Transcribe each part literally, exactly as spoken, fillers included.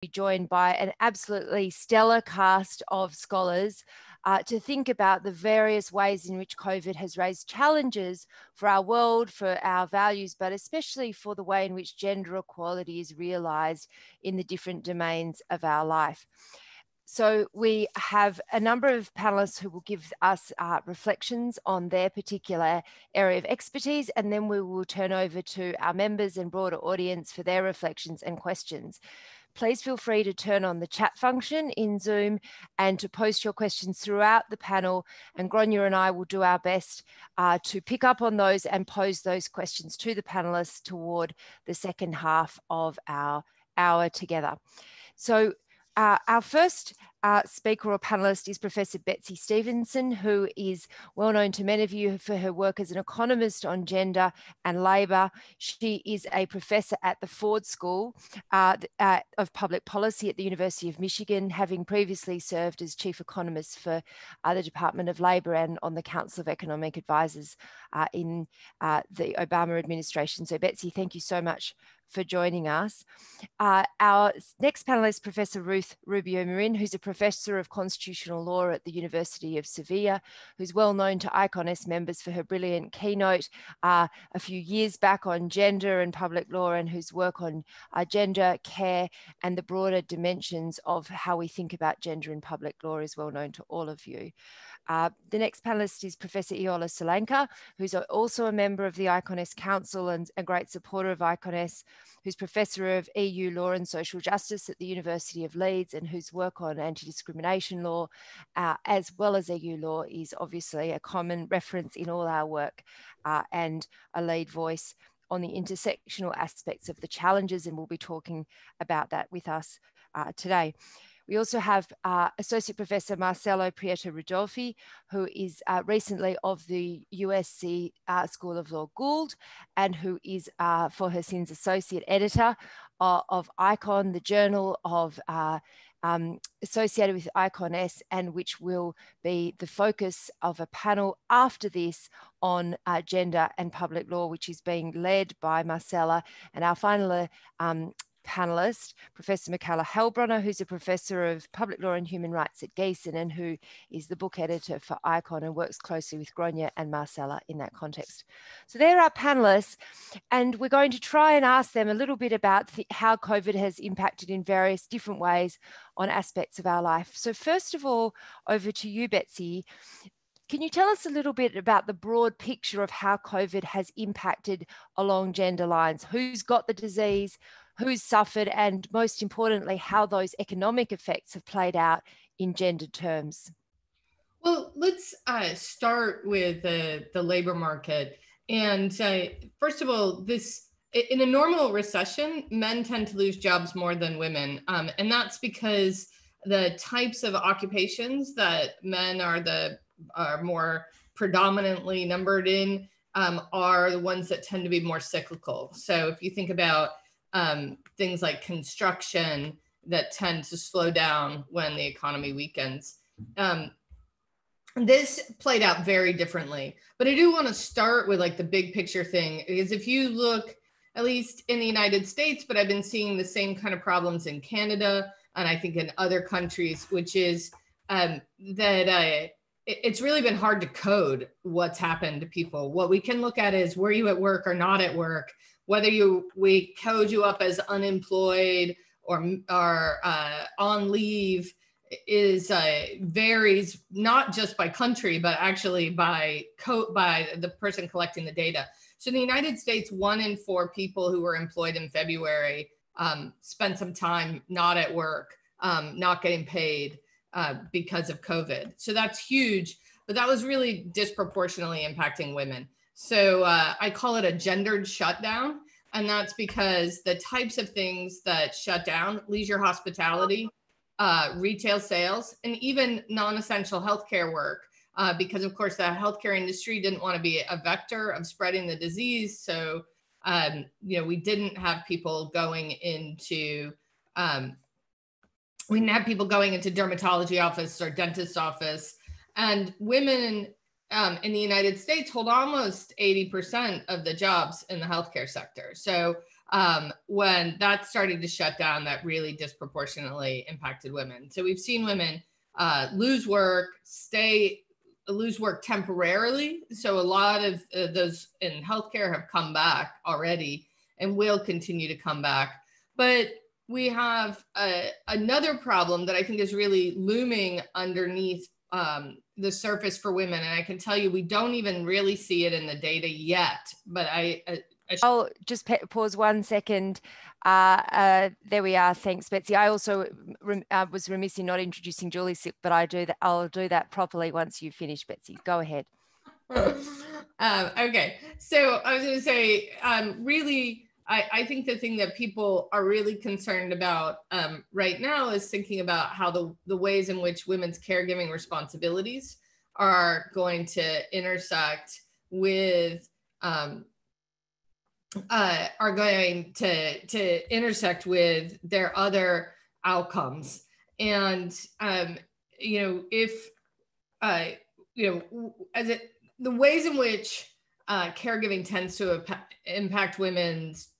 be joined by an absolutely stellar cast of scholars uh, to think about the various ways in which COVID has raised challenges for our world, for our values, but especially for the way in which gender equality is realized in the different domains of our life. So we have a number of panelists who will give us uh, reflections on their particular area of expertise, and then we will turn over to our members and broader audience for their reflections and questions. Please feel free to turn on the chat function in Zoom and to post your questions throughout the panel, and Gráinne and I will do our best uh, to pick up on those and pose those questions to the panelists toward the second half of our hour together. So Uh, our first uh, speaker or panelist is Professor Betsy Stevenson, who is well known to many of you for her work as an economist on gender and labour. She is a professor at the Ford School uh, uh, of Public Policy at the University of Michigan, having previously served as chief economist for uh, the Department of Labor and on the Council of Economic Advisers uh, in uh, the Obama administration. So Betsy, thank you so much for joining us. Uh, our next panelist, Professor Ruth Rubio-Marin, who's a professor of constitutional law at the University of Sevilla, who's well known to ICON S members for her brilliant keynote uh, a few years back on gender and public law, and whose work on uh, gender, care, and the broader dimensions of how we think about gender in public law is well known to all of you. Uh, the next panelist is Professor Iola Solanke, who's also a member of the ICON S Council and a great supporter of ICON S, who's Professor of E U Law and Social Justice at the University of Leeds, and whose work on anti-discrimination law, uh, as well as E U law, is obviously a common reference in all our work uh, and a lead voice on the intersectional aspects of the challenges, and we'll be talking about that with us uh, today. We also have uh, Associate Professor Marcela Prieto Rodolfi, who is uh, recently of the U S C uh, School of Law Gould, and who is, uh, for her sins, Associate Editor uh, of ICON, the journal of uh, um, associated with ICON S, and which will be the focus of a panel after this on uh, gender and public law, which is being led by Marcela. And our final um, panelist, Professor Michaela Hailbronner, who's a professor of public law and human rights at Giessen, and who is the book editor for ICON and works closely with Gráinne and Marcela in that context. So there are panelists, and we're going to try and ask them a little bit about how COVID has impacted in various different ways on aspects of our life. So first of all, over to you, Betsy. Can you tell us a little bit about the broad picture of how COVID has impacted along gender lines? Who's got the disease? Who's suffered? And most importantly, how those economic effects have played out in gendered terms? Well, let's uh, start with uh, the labor market. And uh, first of all, this in a normal recession, men tend to lose jobs more than women. Um, and that's because the types of occupations that men are the are more predominantly numbered in um, are the ones that tend to be more cyclical. So if you think about Um, things like construction that tend to slow down when the economy weakens. Um, this played out very differently, but I do want to start with like the big picture thing, because if you look, at least in the United States, but I've been seeing the same kind of problems in Canada, and I think in other countries, which is um, that uh, it, it's really been hard to code what's happened to people. What we can look at is, were you at work or not at work? Whether you we code you up as unemployed or, or uh, on leave is uh, varies not just by country, but actually by co by the person collecting the data. So in the United States, one in four people who were employed in February um, spent some time not at work, um, not getting paid uh, because of COVID. So that's huge, but that was really disproportionately impacting women. So uh, I call it a gendered shutdown. And that's because the types of things that shut down, leisure hospitality, uh, retail sales, and even non-essential healthcare work, uh, because of course the healthcare industry didn't want to be a vector of spreading the disease. So, um, you know, we didn't have people going into, um, we didn't have people going into dermatology office or dentist's office, and women Um, in the United States hold almost eighty percent of the jobs in the healthcare sector. So um, when that started to shut down, that really disproportionately impacted women. So we've seen women uh, lose work, stay, lose work temporarily. So a lot of uh, those in healthcare have come back already and will continue to come back. But we have a, another problem that I think is really looming underneath um, the surface for women. And I can tell you, we don't even really see it in the data yet, but I... I I'll just pause one second. Uh, uh, there we are. Thanks, Betsy. I also rem uh, was remiss in not introducing Julie Suk, but I do that. I'll do that properly once you finish, Betsy. Go ahead. um, okay. So I was going to say, um, really, I, I think the thing that people are really concerned about um, right now is thinking about how the the ways in which women's caregiving responsibilities are going to intersect with. Um, Uh, are going to, to intersect with their other outcomes. And, um, you know, if, uh, you know, as it, the ways in which uh, caregiving tends to impact women's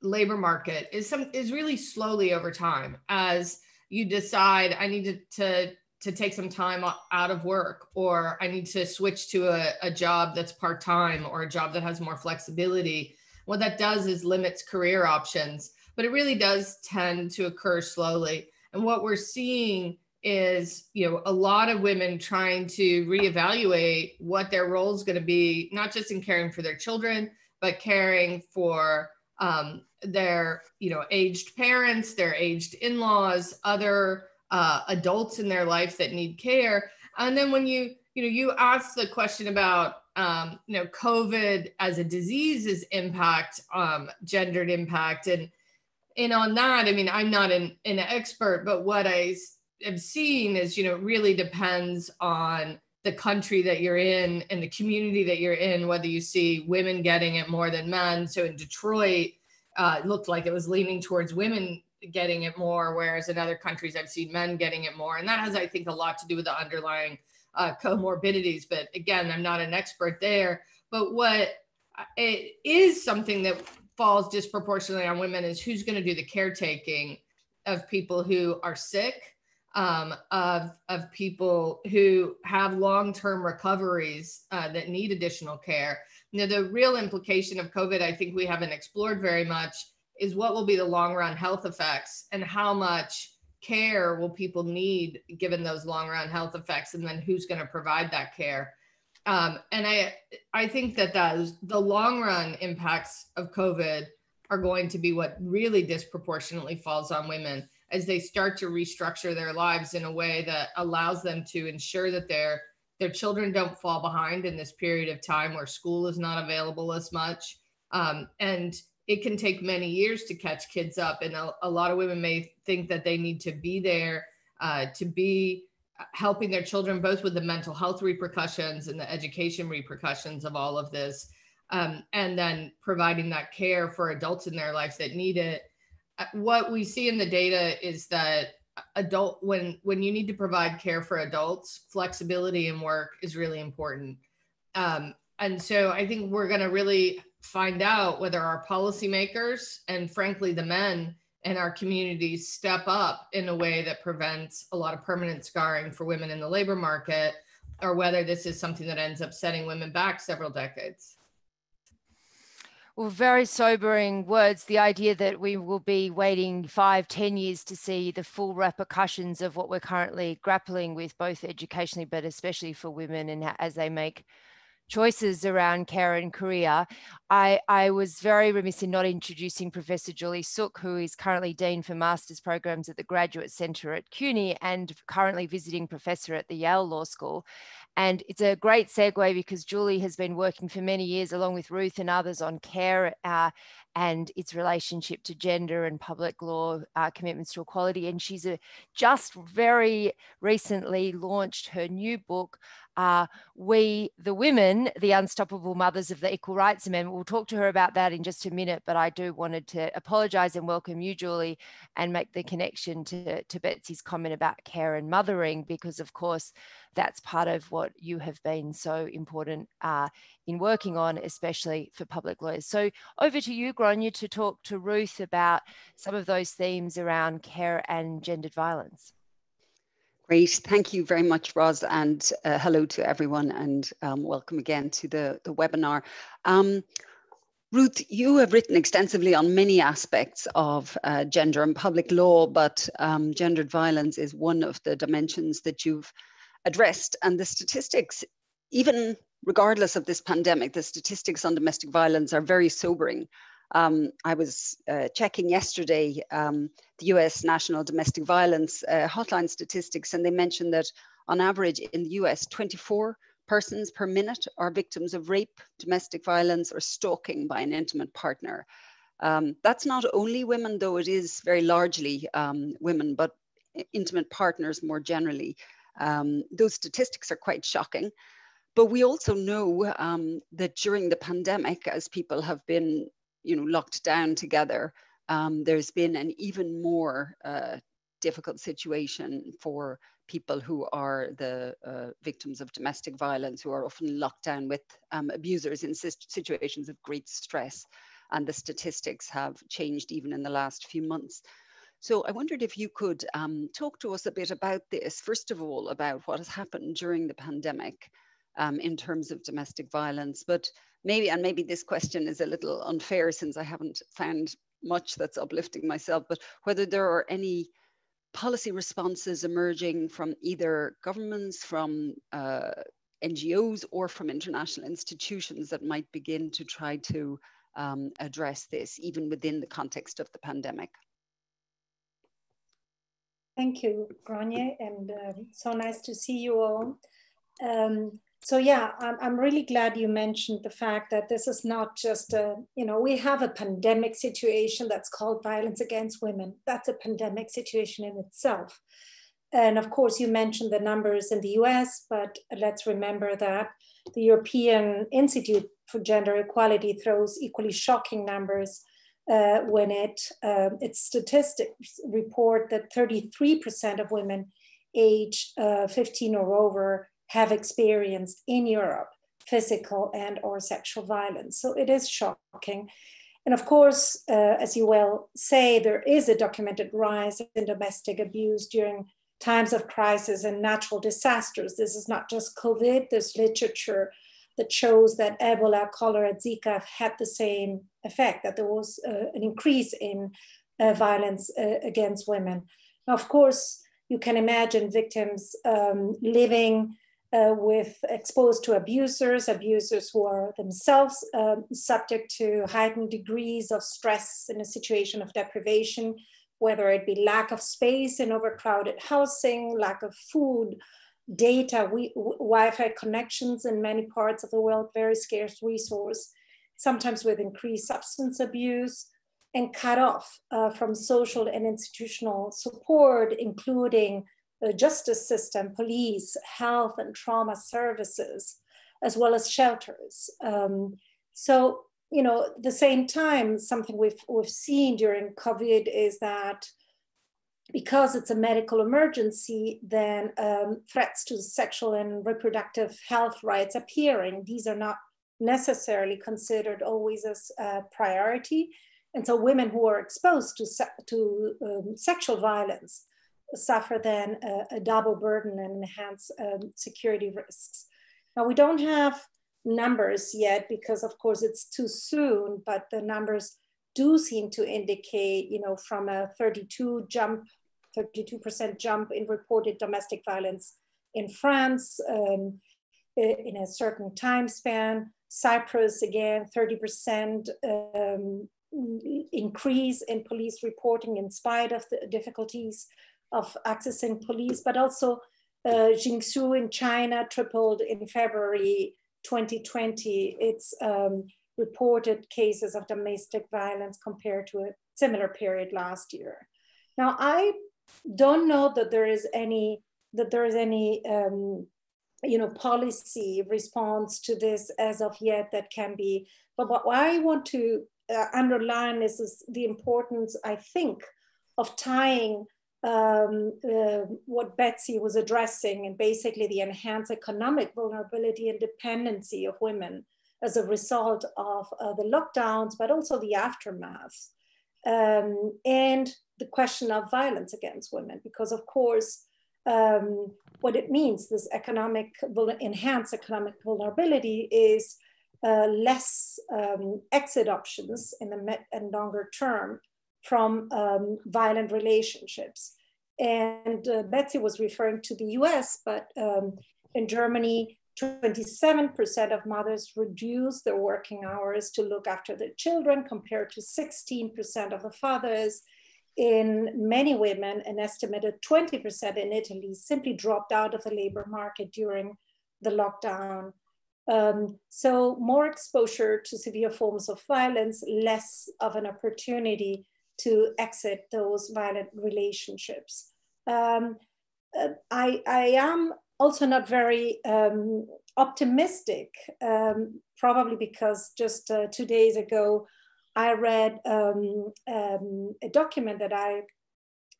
labor market is some is really slowly over time as you decide, I need to, to, to take some time out of work, or I need to switch to a, a job that's part-time or a job that has more flexibility. What that does is limits career options, but it really does tend to occur slowly. And what we're seeing is, you know, a lot of women trying to reevaluate what their role is going to be, not just in caring for their children, but caring for um, their, you know, aged parents, their aged in-laws, other uh, adults in their life that need care. And then when you, you know, you ask the question about Um, you know, COVID as a disease's impact, um, gendered impact. And, and on that, I mean, I'm not an, an expert, but what I have seen is, you know, it really depends on the country that you're in and the community that you're in, whether you see women getting it more than men. So in Detroit, uh, it looked like it was leaning towards women getting it more, whereas in other countries, I've seen men getting it more. And that has, I think, a lot to do with the underlying Uh, comorbidities, but again, I'm not an expert there. But what it is something that falls disproportionately on women is who's going to do the caretaking of people who are sick, um, of, of people who have long-term recoveries uh, that need additional care. Now, the real implication of COVID, I think we haven't explored very much, is what will be the long-run health effects and how much care will people need given those long-run health effects, and then who's going to provide that care. Um, and I, I think that those, the long-run impacts of COVID are going to be what really disproportionately falls on women as they start to restructure their lives in a way that allows them to ensure that their, their children don't fall behind in this period of time where school is not available as much. Um, and it can take many years to catch kids up. And a, a lot of women may think that they need to be there uh, to be helping their children, both with the mental health repercussions and the education repercussions of all of this. Um, and then providing that care for adults in their life that need it. What we see in the data is that adult, when, when you need to provide care for adults, flexibility in work is really important. Um, and so I think we're gonna really find out whether our policymakers and frankly the men in our communities step up in a way that prevents a lot of permanent scarring for women in the labor market, or whether this is something that ends up setting women back several decades. Well, very sobering words, the idea that we will be waiting five, ten years to see the full repercussions of what we're currently grappling with, both educationally, but especially for women and as they make choices around care and career. I, I was very remiss in not introducing Professor Julie Suk, who is currently Dean for Master's Programs at the Graduate Center at CUNY and currently visiting professor at the Yale Law School. And it's a great segue because Julie has been working for many years along with Ruth and others on care uh, and its relationship to gender and public law uh, commitments to equality. And she's a, just very recently launched her new book, uh, we, the women, the unstoppable mothers of the Equal Rights Amendment, we'll talk to her about that in just a minute, but I do wanted to apologise and welcome you, Julie, and make the connection to, to Betsy's comment about care and mothering, because of course, that's part of what you have been so important uh, in working on, especially for public lawyers. So over to you, Gráinne, to talk to Ruth about some of those themes around care and gendered violence. Great, thank you very much, Ros, and uh, hello to everyone, and um, welcome again to the, the webinar. Um, Ruth, you have written extensively on many aspects of uh, gender and public law, but um, gendered violence is one of the dimensions that you've addressed. And the statistics, even regardless of this pandemic, the statistics on domestic violence are very sobering. Um, I was uh, checking yesterday um, the U S National Domestic Violence uh, Hotline statistics, and they mentioned that on average in the U S, twenty-four persons per minute are victims of rape, domestic violence, or stalking by an intimate partner. Um, that's not only women, though it is very largely um, women, but intimate partners more generally. Um, those statistics are quite shocking. But we also know um, that during the pandemic, as people have been you know, locked down together, um, there's been an even more uh, difficult situation for people who are the uh, victims of domestic violence, who are often locked down with um, abusers in situations of great stress. And the statistics have changed even in the last few months. So I wondered if you could um, talk to us a bit about this, first of all, about what has happened during the pandemic um, in terms of domestic violence, but Maybe, and maybe this question is a little unfair since I haven't found much that's uplifting myself, but whether there are any policy responses emerging from either governments, from uh, N G Os, or from international institutions that might begin to try to um, address this, even within the context of the pandemic. Thank you, Gráinne, and uh, so nice to see you all. Um, So yeah, I'm really glad you mentioned the fact that this is not just a, you know, we have a pandemic situation that's called violence against women. That's a pandemic situation in itself. And of course, you mentioned the numbers in the U S, but let's remember that the European Institute for Gender Equality throws equally shocking numbers uh, when it, uh, its statistics report that thirty-three percent of women age uh, fifteen or over have experienced in Europe physical and or sexual violence. So it is shocking. And of course, uh, as you well say, there is a documented rise in domestic abuse during times of crisis and natural disasters. This is not just COVID, there's literature that shows that Ebola, cholera, Zika had the same effect, that there was uh, an increase in uh, violence uh, against women. Now, of course, you can imagine victims um, living Uh, with exposed to abusers, abusers who are themselves uh, subject to heightened degrees of stress in a situation of deprivation, whether it be lack of space in overcrowded housing, lack of food, data, we, Wi-Fi connections in many parts of the world, very scarce resource, sometimes with increased substance abuse, and cut off uh, from social and institutional support, including the justice system, police, health and trauma services, as well as shelters. Um, so, you know, at the same time, something we've, we've seen during COVID is that because it's a medical emergency, then um, threats to sexual and reproductive health rights appearing. These are not necessarily considered always as a priority. And so women who are exposed to, se to um, sexual violence suffer then a, a double burden and enhance um, security risks. Now, we don't have numbers yet because, of course, it's too soon, but the numbers do seem to indicate, you know, from a thirty-two percent jump, thirty-two percent jump in reported domestic violence in France um, in a certain time span, Cyprus, again, thirty percent um, increase in police reporting in spite of the difficulties of accessing police, but also uh, Jiangsu in China tripled in February twenty twenty. Its um, reported cases of domestic violence compared to a similar period last year. Now, I don't know that there is any that there is any um, you know, policy response to this as of yet that can be, but what I want to uh, underline is, is the importance, I think, of tying um, uh, what Betsy was addressing and basically the enhanced economic vulnerability and dependency of women as a result of uh, the lockdowns, but also the aftermath, um, and the question of violence against women, because of course, um, what it means, this economic, enhanced economic vulnerability is uh, less um, exit options in the mid and longer term from um, violent relationships. And uh, Betsy was referring to the U S, but um, in Germany, twenty-seven percent of mothers reduce their working hours to look after their children, compared to sixteen percent of the fathers. In many women, an estimated twenty percent in Italy simply dropped out of the labor market during the lockdown. Um, so more exposure to severe forms of violence, less of an opportunity to exit those violent relationships. Um, I, I am also not very um, optimistic, um, probably because just uh, two days ago, I read um, um, a document that I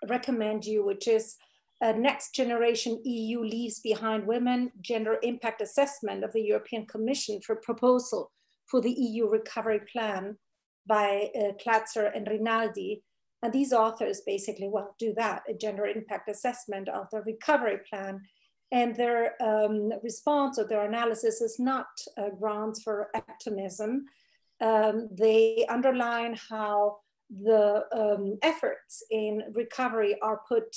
recommend you, which is a Next Generation E U Leaves Behind Women Gender Impact Assessment of the European Commission for Proposal for the E U Recovery Plan by uh, Klatzer and Rinaldi. And these authors basically, well, do that, a gender impact assessment of the recovery plan. And their um, response or their analysis is not uh, grounds for optimism. Um, they underline how the um, efforts in recovery are put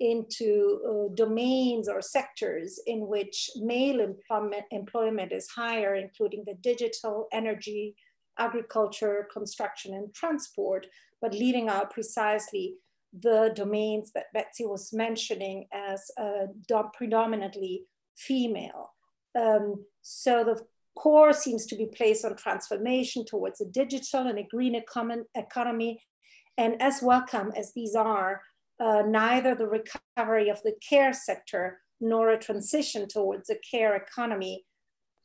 into uh, domains or sectors in which male employment, employment is higher, including the digital, energy, agriculture, construction, and transport, but leaving out precisely the domains that Betsy was mentioning as uh, predominantly female. Um, so the core seems to be placed on transformation towards a digital and a green econ economy. And as welcome as these are, uh, neither the recovery of the care sector nor a transition towards a care economy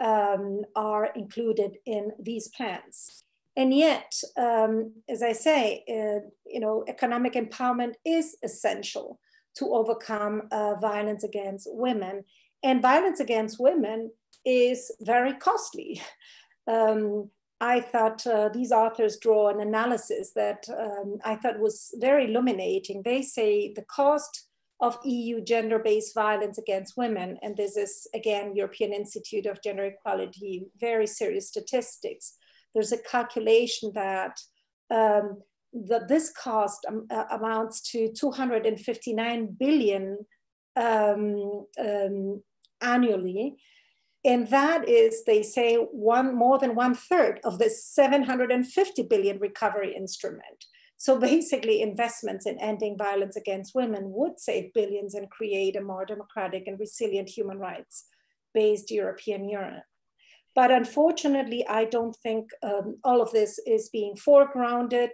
um, are included in these plans. And yet, um, as I say, uh, you know, economic empowerment is essential to overcome uh, violence against women. And violence against women is very costly. Um, I thought uh, these authors draw an analysis that um, I thought was very illuminating. They say the cost of E U gender-based violence against women, and this is again, European Institute of Gender Equality, very serious statistics. There's a calculation that, um, that this cost um, uh, amounts to two hundred fifty-nine billion um, um, annually. And that is, they say, one more than one third of the seven hundred fifty billion recovery instrument. So basically investments in ending violence against women would save billions and create a more democratic and resilient human rights based European Union. But unfortunately, I don't think um, all of this is being foregrounded.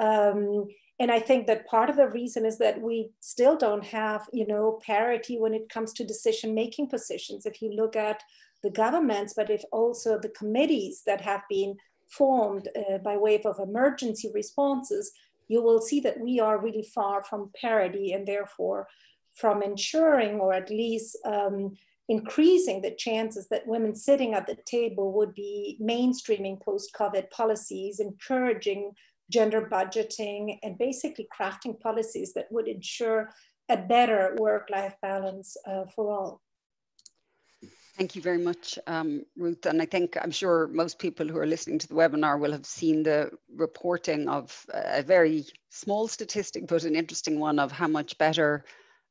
Um, and I think that part of the reason is that we still don't have, you know, parity when it comes to decision-making positions. If you look at the governments, but if also the committees that have been formed uh, by way of emergency responses, you will see that we are really far from parity and therefore from ensuring, or at least um, increasing the chances that women sitting at the table would be mainstreaming post-COVID policies, encouraging gender budgeting, and basically crafting policies that would ensure a better work-life balance uh, for all. Thank you very much, um, Ruth. And I think, I'm sure most people who are listening to the webinar will have seen the reporting of a very small statistic, but an interesting one of how much better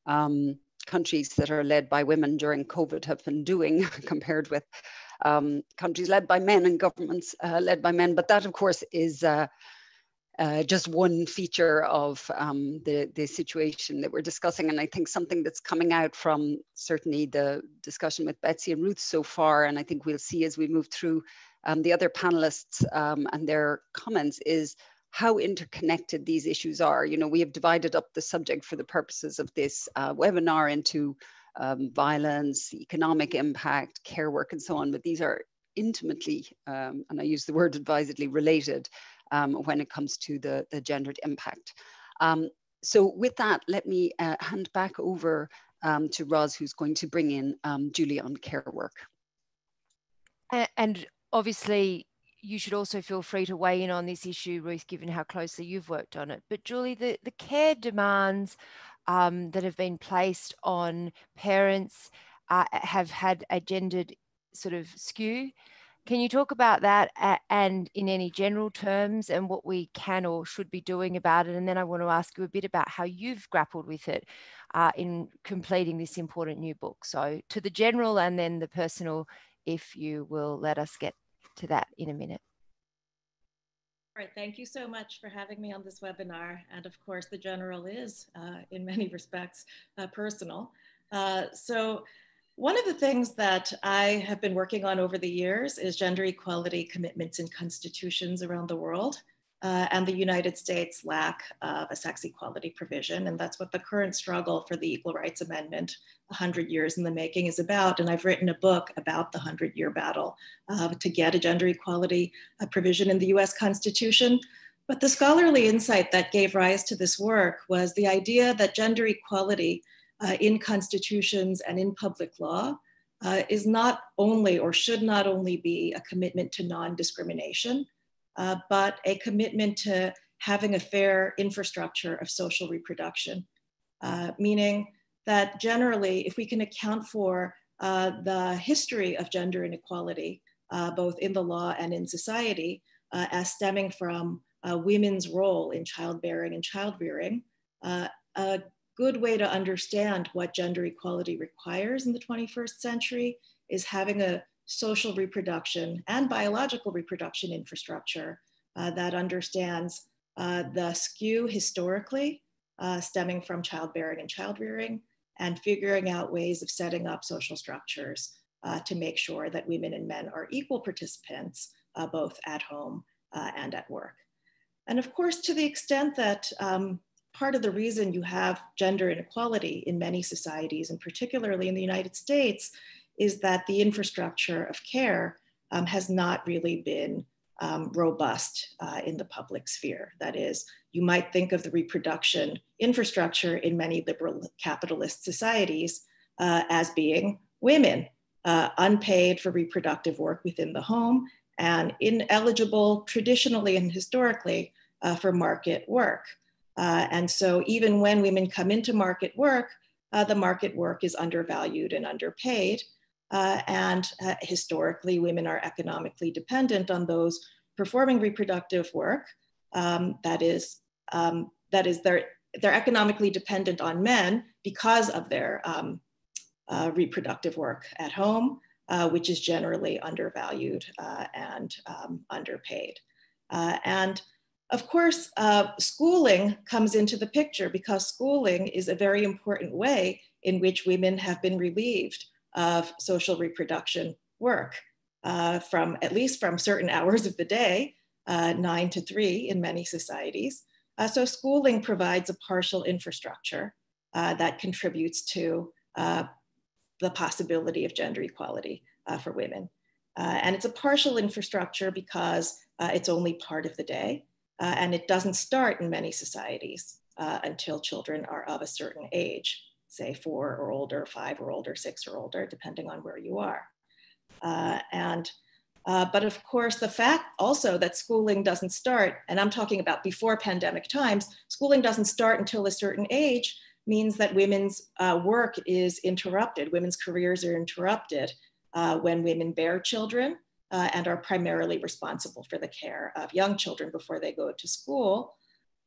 um, countries that are led by women during COVID have been doing compared with um, countries led by men and governments uh, led by men. But that, of course, is uh, Uh, just one feature of um, the, the situation that we're discussing. And I think something that's coming out from certainly the discussion with Betsy and Ruth so far, and I think we'll see as we move through um, the other panelists um, and their comments, is how interconnected these issues are. You know, we have divided up the subject for the purposes of this uh, webinar into um, violence, economic impact, care work, and so on. But these are intimately, um, and I use the word advisedly, related um, when it comes to the, the gendered impact. Um, so with that, let me uh, hand back over um, to Roz, who's going to bring in um, Julie on care work. And obviously, you should also feel free to weigh in on this issue, Ruth, given how closely you've worked on it. But Julie, the, the care demands um, that have been placed on parents uh, have had a gendered sort of skew. Can you talk about that uh, and in any general terms and what we can or should be doing about it? And then I want to ask you a bit about how you've grappled with it uh, in completing this important new book. So to the general and then the personal, if you will let us get to that in a minute. All right, thank you so much for having me on this webinar. And of course, the general is, uh, in many respects, uh, personal. Uh, so one of the things that I have been working on over the years is gender equality commitments in constitutions around the world. Uh, and the United States' lack of a sex equality provision. And that's what the current struggle for the Equal Rights Amendment, one hundred years in the making, is about. And I've written a book about the hundred year battle uh, to get a gender equality uh, provision in the U S Constitution. But the scholarly insight that gave rise to this work was the idea that gender equality uh, in constitutions and in public law uh, is not only, or should not only, be a commitment to non-discrimination, Uh, but a commitment to having a fair infrastructure of social reproduction, uh, meaning that generally, if we can account for uh, the history of gender inequality, uh, both in the law and in society, uh, as stemming from uh, women's role in childbearing and childrearing, uh, a good way to understand what gender equality requires in the twenty-first century is having a social reproduction and biological reproduction infrastructure uh, that understands uh, the skew historically uh, stemming from childbearing and childrearing, and figuring out ways of setting up social structures uh, to make sure that women and men are equal participants, uh, both at home uh, and at work. And of course, to the extent that um, part of the reason you have gender inequality in many societies, and particularly in the United States, is that the infrastructure of care um, has not really been um, robust uh, in the public sphere. That is, you might think of the reproduction infrastructure in many liberal capitalist societies uh, as being women, uh, unpaid for reproductive work within the home and ineligible traditionally and historically uh, for market work. Uh, and so even when women come into market work, uh, the market work is undervalued and underpaid. Uh, and uh, historically, women are economically dependent on those performing reproductive work. Um, that is, um, that is, they're, they're economically dependent on men because of their um, uh, reproductive work at home, uh, which is generally undervalued uh, and um, underpaid. Uh, and of course, uh, schooling comes into the picture, because schooling is a very important way in which women have been relieved of social reproduction work, uh, from at least from certain hours of the day, uh, nine to three in many societies. Uh, so schooling provides a partial infrastructure uh, that contributes to uh, the possibility of gender equality uh, for women. Uh, and it's a partial infrastructure because uh, it's only part of the day, uh, and it doesn't start in many societies uh, until children are of a certain age, say four or older, five or older, six or older, depending on where you are. Uh, and, uh, but of course, the fact also that schooling doesn't start, and I'm talking about before pandemic times, schooling doesn't start until a certain age, means that women's uh, work is interrupted. Women's careers are interrupted uh, when women bear children uh, and are primarily responsible for the care of young children before they go to school.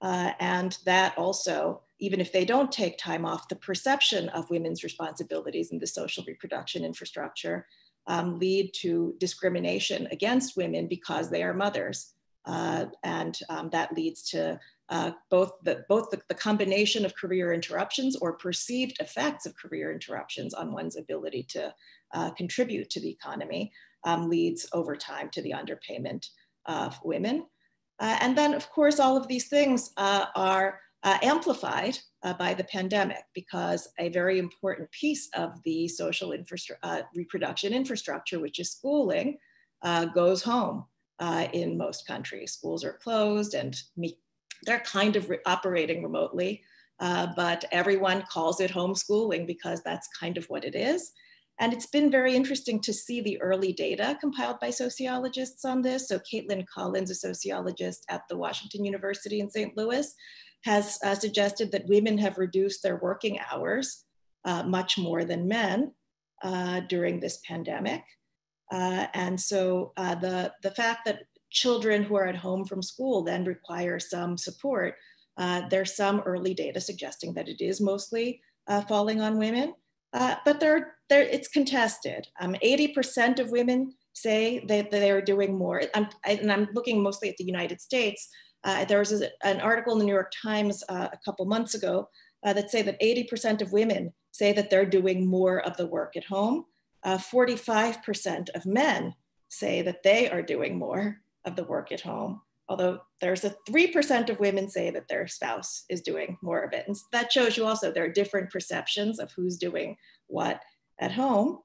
Uh, and that also, even if they don't take time off, the perception of women's responsibilities in the social reproduction infrastructure um, lead to discrimination against women because they are mothers. Uh, and um, that leads to uh, both, the, both the, the combination of career interruptions or perceived effects of career interruptions on one's ability to uh, contribute to the economy um, leads over time to the underpayment of women. Uh, and then, of course, all of these things uh, are uh, amplified uh, by the pandemic, because a very important piece of the social infrastructure, uh, reproduction infrastructure, which is schooling, uh, goes home uh, in most countries. Schools are closed and meet, they're kind of re operating remotely, uh, but everyone calls it homeschooling because that's kind of what it is. And it's been very interesting to see the early data compiled by sociologists on this. So Caitlin Collins, a sociologist at the Washington University in Saint Louis, has uh, suggested that women have reduced their working hours uh, much more than men uh, during this pandemic. Uh, and so uh, the, the fact that children who are at home from school then require some support, uh, there's some early data suggesting that it is mostly uh, falling on women. Uh, but they're, they're, it's contested. Um, eighty percent of women say that they are doing more. I'm, I, and I'm looking mostly at the United States. Uh, there was a, an article in the New York Times uh, a couple months ago uh, that say that eighty percent of women say that they're doing more of the work at home. forty-five percent of men say that they are doing more of the work at home. Although there's a three percent of women say that their spouse is doing more of it. And that shows you also there are different perceptions of who's doing what at home.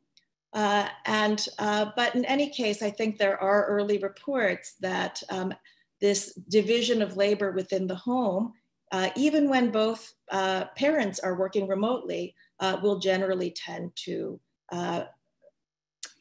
Uh, and, uh, but in any case, I think there are early reports that um, this division of labor within the home, uh, even when both uh, parents are working remotely, uh, will generally tend to uh,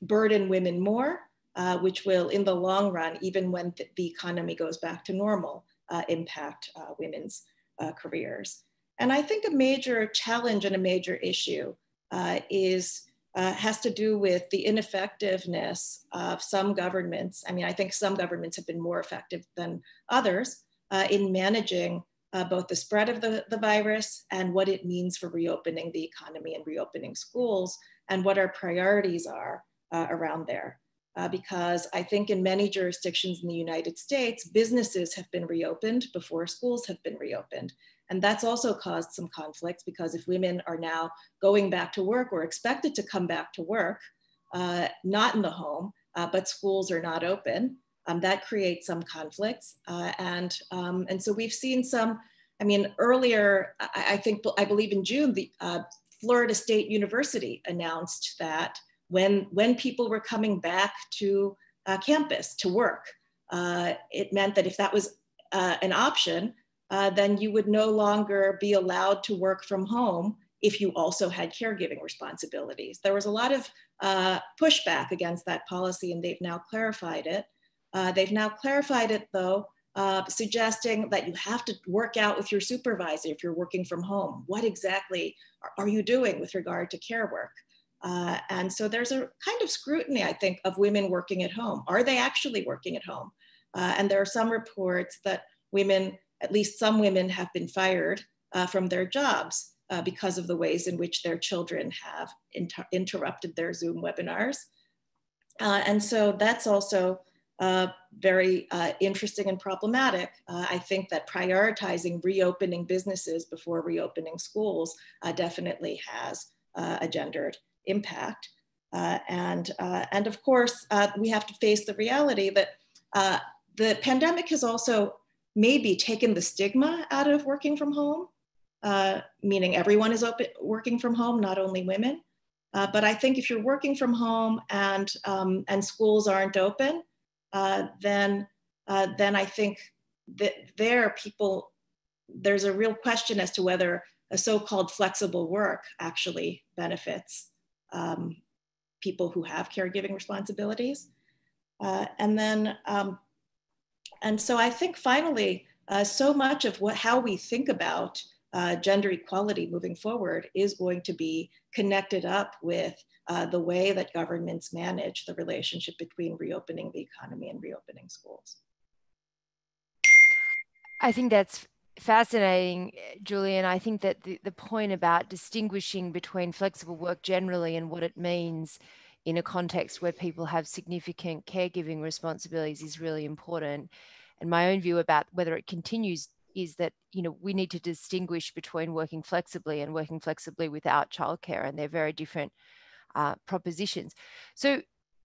burden women more. Uh, which will, in the long run, even when th the economy goes back to normal, uh, impact uh, women's uh, careers. And I think a major challenge and a major issue uh, is, uh, has to do with the ineffectiveness of some governments. I mean, I think some governments have been more effective than others uh, in managing uh, both the spread of the, the virus and what it means for reopening the economy and reopening schools, and what our priorities are uh, around there. Uh, because I think in many jurisdictions in the United States, businesses have been reopened before schools have been reopened. And that's also caused some conflicts, because if women are now going back to work or expected to come back to work, uh, not in the home, uh, but schools are not open, um, that creates some conflicts. Uh, and, um, and so we've seen some, I mean, earlier, I, I think, I believe in June, the uh, Florida State University announced that When, when people were coming back to uh, campus to work, uh, it meant that if that was uh, an option, uh, then you would no longer be allowed to work from home if you also had caregiving responsibilities. There was a lot of uh, pushback against that policy, and they've now clarified it. Uh, they've now clarified it, though, uh, suggesting that you have to work out with your supervisor if you're working from home. What exactly are you doing with regard to care work? Uh, and so there's a kind of scrutiny, I think, of women working at home. Are they actually working at home? Uh, and there are some reports that women, at least some women, have been fired uh, from their jobs uh, because of the ways in which their children have inter interrupted their Zoom webinars. Uh, and so that's also uh, very uh, interesting and problematic. Uh, I think that prioritizing reopening businesses before reopening schools uh, definitely has uh, a gendered impact. Uh, and, uh, and of course, uh, we have to face the reality that uh, the pandemic has also maybe taken the stigma out of working from home, uh, meaning everyone is open, working from home, not only women. Uh, but I think if you're working from home and, um, and schools aren't open, uh, then, uh, then I think that there people, there's a real question as to whether a so-called flexible work actually benefits Um, people who have caregiving responsibilities. Uh, and then, um, and so I think finally, uh, so much of what, how we think about uh, gender equality moving forward is going to be connected up with uh, the way that governments manage the relationship between reopening the economy and reopening schools. I think that's fascinating, Julie, and I think that the, the point about distinguishing between flexible work generally and what it means in a context where people have significant caregiving responsibilities is really important. And my own view about whether it continues is that, you know, we need to distinguish between working flexibly and working flexibly without childcare, and they're very different uh, propositions. So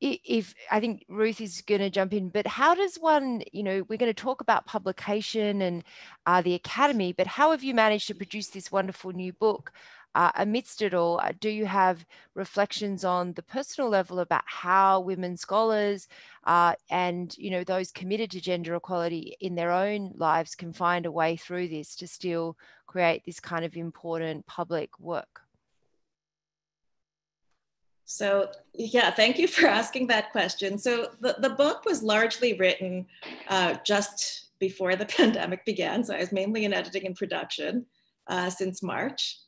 if I think Ruth is going to jump in, but how does one, you know, we're going to talk about publication and uh, the academy, but how have you managed to produce this wonderful new book uh, amidst it all? Do you have reflections on the personal level about how women scholars uh, and, you know, those committed to gender equality in their own lives can find a way through this to still create this kind of important public work? So yeah, thank you for asking that question. So the, the book was largely written uh, just before the pandemic began. So I was mainly in editing and production uh, since March.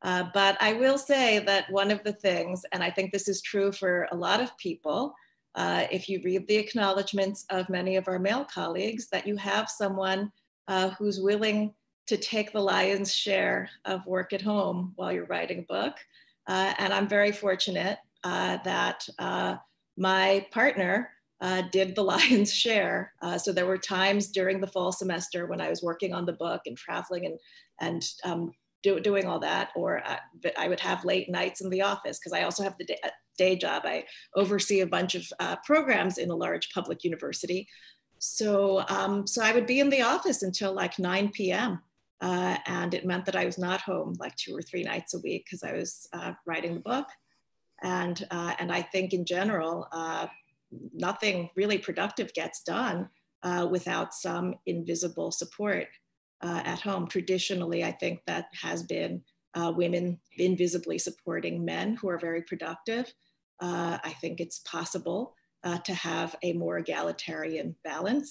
Uh, but I will say that one of the things, and I think this is true for a lot of people, uh, if you read the acknowledgements of many of our male colleagues, that you have someone uh, who's willing to take the lion's share of work at home while you're writing a book. Uh, and I'm very fortunate uh, that uh, my partner uh, did the lion's share. Uh, so there were times during the fall semester when I was working on the book and traveling and, and um, do, doing all that, or uh, I would have late nights in the office because I also have the day, day job. I oversee a bunch of uh, programs in a large public university. So, um, so I would be in the office until like nine p m Uh, and it meant that I was not home like two or three nights a week because I was uh, writing the book. And, uh, and I think in general, uh, nothing really productive gets done uh, without some invisible support uh, at home. Traditionally, I think that has been uh, women invisibly supporting men who are very productive. Uh, I think it's possible uh, to have a more egalitarian balance.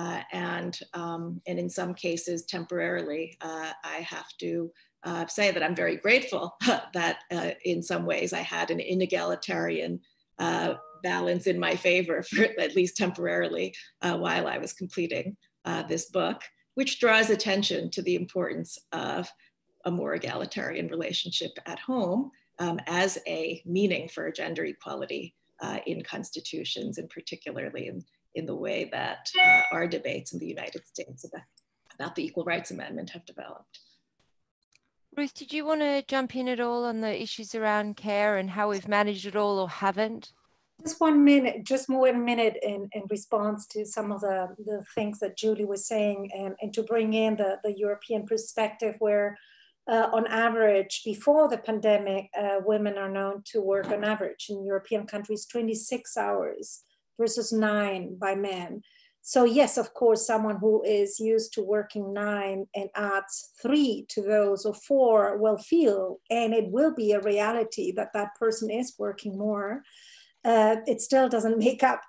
Uh, and, um, and in some cases, temporarily, uh, I have to uh, say that I'm very grateful that uh, in some ways I had an inegalitarian uh, balance in my favor, for at least temporarily, uh, while I was completing uh, this book, which draws attention to the importance of a more egalitarian relationship at home um, as a meaning for gender equality uh, in constitutions, and particularly in in the way that uh, our debates in the United States about, about the Equal Rights Amendment have developed. Ruth, did you want to jump in at all on the issues around care and how we've managed it all or haven't? Just one minute, just more one minute in, in response to some of the, the things that Julie was saying, and, and to bring in the, the European perspective where uh, on average, before the pandemic, uh, women are known to work on average in European countries twenty-six hours versus nine by men. So yes, of course, someone who is used to working nine and adds three to those or four will feel, and it will be a reality that that person is working more. Uh, it still doesn't make up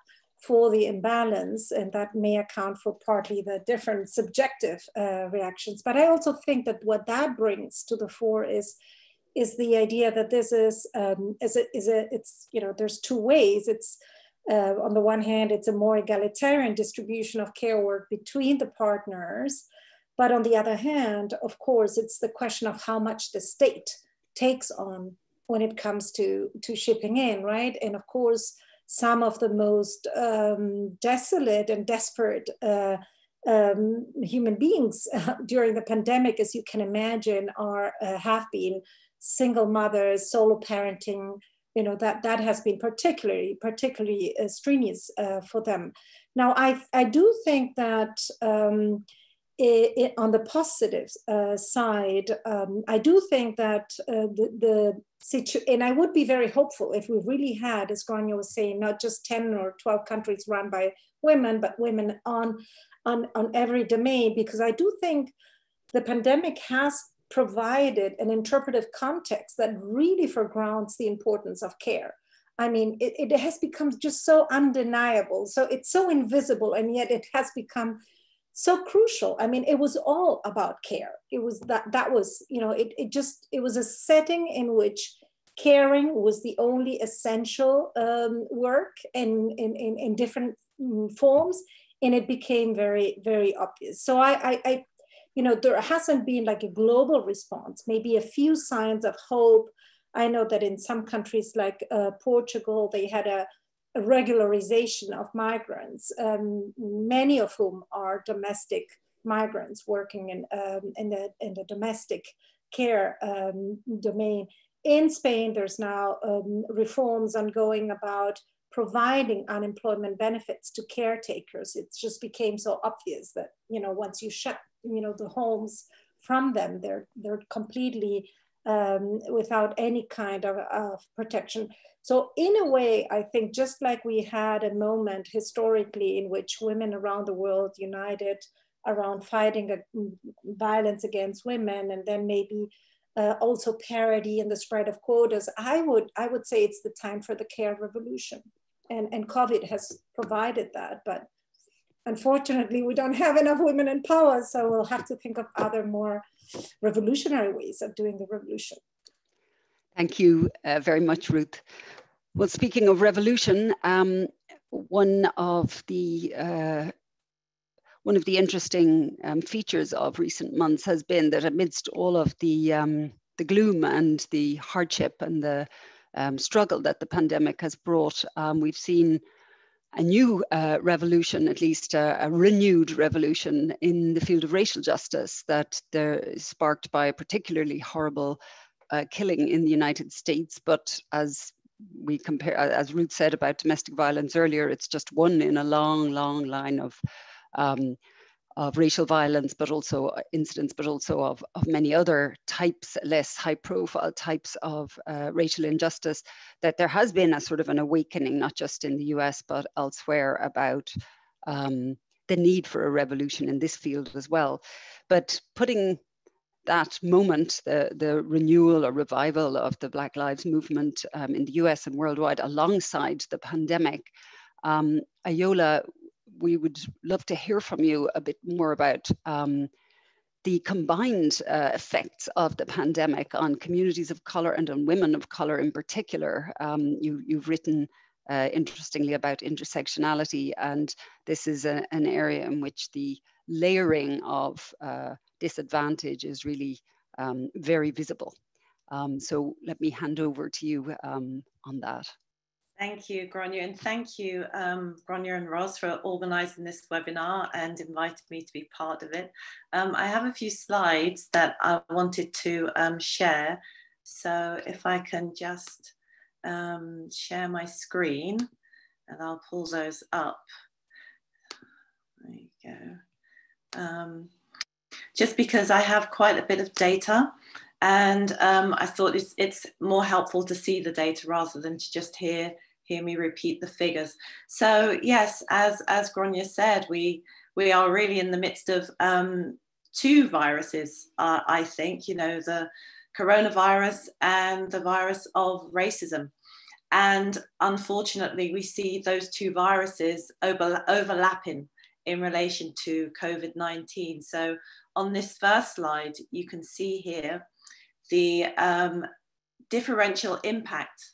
for the imbalance, and that may account for partly the different subjective uh, reactions. But I also think that what that brings to the fore is is the idea that this is um, is a, is a, it's you know there's two ways. It's Uh, on the one hand, it's a more egalitarian distribution of care work between the partners. But on the other hand, of course, it's the question of how much the state takes on when it comes to, to shipping in, right? And of course, some of the most um, desolate and desperate uh, um, human beings during the pandemic, as you can imagine, are uh, have been single mothers, solo parenting. You know, that, that has been particularly, particularly uh, strenuous uh, for them. Now, I, I do think that um, it, it, on the positive uh, side, um, I do think that uh, the, the situation, and I would be very hopeful if we really had, as Gráinne was saying, not just ten or twelve countries run by women, but women on, on, on every domain, because I do think the pandemic has provided an interpretive context that really foregrounds the importance of care. I mean, it, it has become just so undeniable. So it's so invisible, and yet it has become so crucial. I mean, it was all about care. It was that, that was, you know, it, it just, it was a setting in which caring was the only essential um, work in, in, in, in different forms. And it became very, very obvious. So I, I, I you know, there hasn't been like a global response, maybe a few signs of hope. I know that in some countries like uh, Portugal, they had a, a regularization of migrants, um, many of whom are domestic migrants working in, um, in, the, in the domestic care um, domain. In Spain, there's now um, reforms ongoing about providing unemployment benefits to caretakers. It just became so obvious that, you know, once you shut, you know, the homes from them, they're, they're completely um, without any kind of, of protection. So in a way, I think just like we had a moment historically in which women around the world united around fighting violence against women, and then maybe uh, also parity and the spread of quotas, I would, I would say it's the time for the care revolution. And, and COVID has provided that, but unfortunately, we don't have enough women in power, so we'll have to think of other more revolutionary ways of doing the revolution. Thank you uh, very much, Ruth. Well, speaking of revolution, um, one of the uh, one of the interesting um, features of recent months has been that amidst all of the um, the gloom and the hardship and the um, struggle that the pandemic has brought, um, we've seen a new uh, revolution, at least a, a renewed revolution in the field of racial justice that there, sparked by a particularly horrible uh, killing in the United States. But as we compare, as Ruth said about domestic violence earlier, it's just one in a long, long line of, um, of racial violence, but also incidents, but also of, of many other types, less high profile types of uh, racial injustice, that there has been a sort of an awakening, not just in the U S, but elsewhere about um, the need for a revolution in this field as well. But putting that moment, the, the renewal or revival of the Black Lives Movement um, in the U S and worldwide alongside the pandemic, um, Iola, we would love to hear from you a bit more about um, the combined uh, effects of the pandemic on communities of color and on women of color in particular. Um, you, you've written uh, interestingly about intersectionality, and this is a, an area in which the layering of uh, disadvantage is really um, very visible. Um, so let me hand over to you um, on that. Thank you, Gráinne, and thank you, um, Gráinne and Ros, for organising this webinar and inviting me to be part of it. Um, I have a few slides that I wanted to um, share. So if I can just um, share my screen, and I'll pull those up. There you go. Um, just because I have quite a bit of data, and um, I thought it's, it's more helpful to see the data rather than to just hear hear me repeat the figures. So yes, as, as Gráinne said, we, we are really in the midst of um, two viruses, uh, I think, you know, the coronavirus and the virus of racism. And unfortunately, we see those two viruses over, overlapping in relation to COVID nineteen. So on this first slide, you can see here the um, differential impact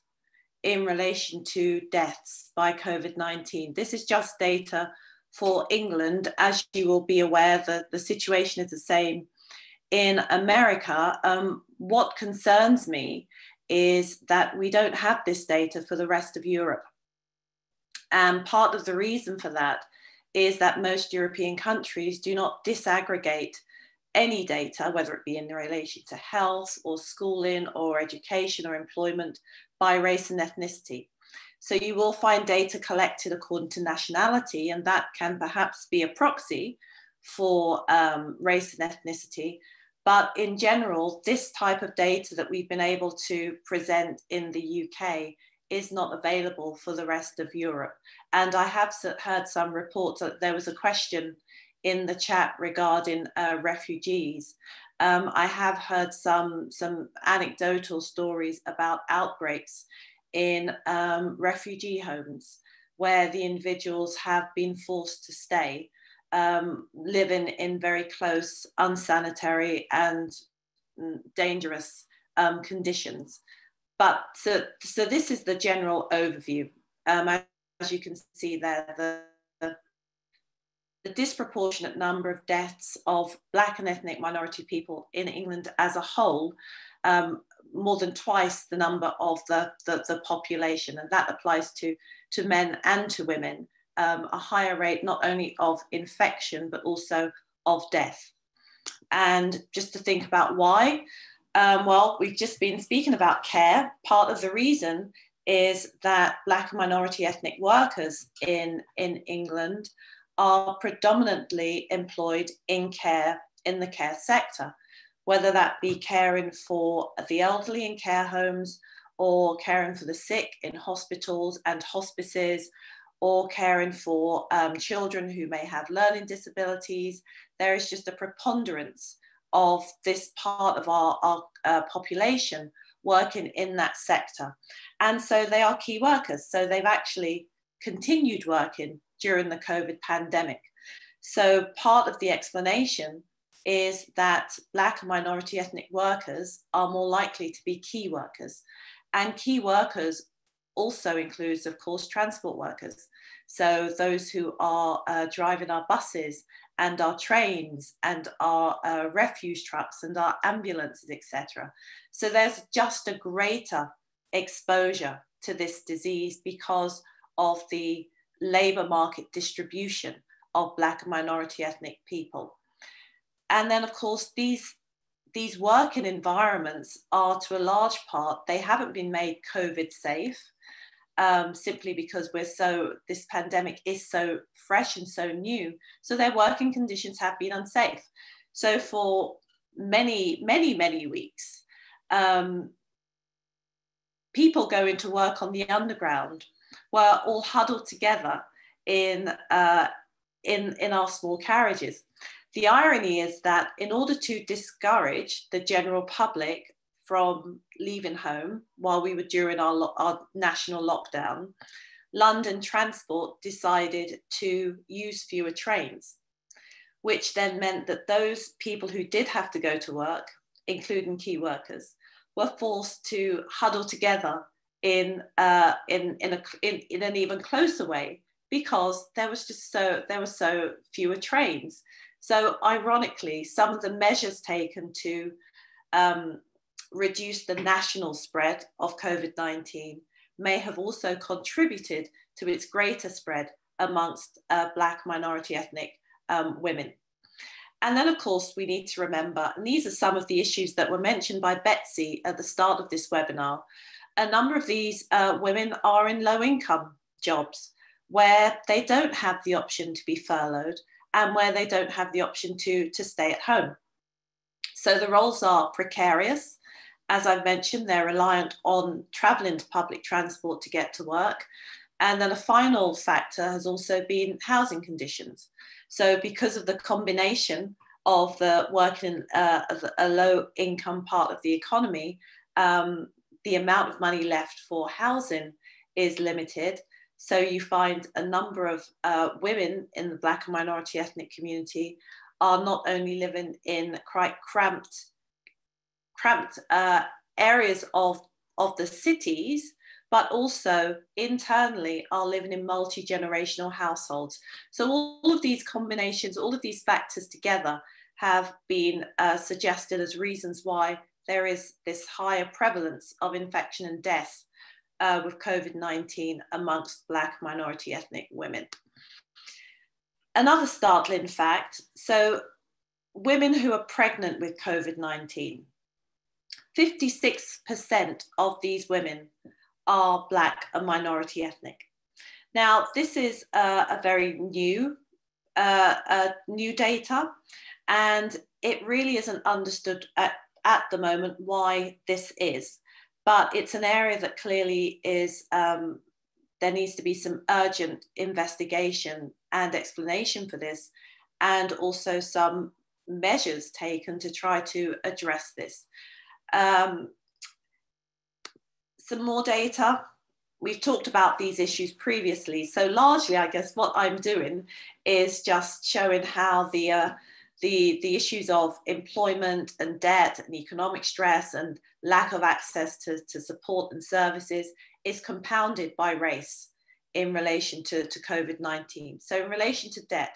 in relation to deaths by COVID nineteen. This is just data for England. As you will be aware, the, the situation is the same in America. Um, what concerns me is that we don't have this data for the rest of Europe. And part of the reason for that is that most European countries do not disaggregate any data, whether it be in relation to health or schooling or education or employment, by race and ethnicity. So you will find data collected according to nationality, and that can perhaps be a proxy for um, race and ethnicity. But in general, this type of data that we've been able to present in the U K is not available for the rest of Europe. And I have heard some reports that there was a question in the chat regarding uh, refugees. Um, I have heard some, some anecdotal stories about outbreaks in um, refugee homes where the individuals have been forced to stay, um, living in very close, unsanitary and dangerous um, conditions. But so, so this is the general overview. Um, as you can see there, the The disproportionate number of deaths of Black and ethnic minority people in England as a whole, um, more than twice the number of the, the, the population. And that applies to, to men and to women, um, a higher rate not only of infection, but also of death. And just to think about why, um, well, we've just been speaking about care. Part of the reason is that Black and minority ethnic workers in, in England are predominantly employed in care, in the care sector, whether that be caring for the elderly in care homes, or caring for the sick in hospitals and hospices, or caring for um, children who may have learning disabilities. There is just a preponderance of this part of our, our uh, population working in that sector. And so they are key workers. So they've actually continued working during the COVID pandemic. So part of the explanation is that Black and minority ethnic workers are more likely to be key workers. And key workers also includes, of course, transport workers. So those who are uh, driving our buses and our trains and our uh, refuse trucks and our ambulances, et cetera. So there's just a greater exposure to this disease because of the labour market distribution of Black and minority ethnic people. And then, of course, these These working environments are, to a large part, they haven't been made COVID safe, um, simply because we're so, this pandemic is so fresh and so new. So their working conditions have been unsafe. So for many, many, many weeks, um, people going to work on the underground were all huddled together in, uh, in, in our small carriages. The irony is that in order to discourage the general public from leaving home while we were during our, our national lockdown, London Transport decided to use fewer trains, which then meant that those people who did have to go to work, including key workers, were forced to huddle together in, uh, in, in, a, in, in an even closer way because there was just so, there were so fewer trains. So ironically, some of the measures taken to um, reduce the national spread of COVID nineteen may have also contributed to its greater spread amongst uh, Black minority ethnic um, women. And then, of course, we need to remember, and these are some of the issues that were mentioned by Betsy at the start of this webinar, a number of these uh, women are in low-income jobs where they don't have the option to be furloughed, and where they don't have the option to, to stay at home. So the roles are precarious. As I've mentioned, they're reliant on traveling to public transport to get to work. And then a final factor has also been housing conditions. So because of the combination of the working uh, of a low income part of the economy, um, the amount of money left for housing is limited. So you find a number of uh, women in the Black and minority ethnic community are not only living in quite cramped, cramped uh, areas of, of the cities, but also internally are living in multi-generational households. So all of these combinations, all of these factors together have been uh, suggested as reasons why there is this higher prevalence of infection and death Uh, with COVID nineteen amongst Black minority ethnic women. Another startling fact, so women who are pregnant with COVID nineteen, fifty-six percent of these women are Black and minority ethnic. Now, this is uh, a very new, uh, uh, new data, and it really isn't understood at, at the moment why this is. But it's an area that clearly is, um, there needs to be some urgent investigation and explanation for this, and also some measures taken to try to address this. Um, some more data. We've talked about these issues previously. So largely, I guess what I'm doing is just showing how the, uh, The, the issues of employment and debt and economic stress and lack of access to, to support and services is compounded by race in relation to, to COVID nineteen. So in relation to debt,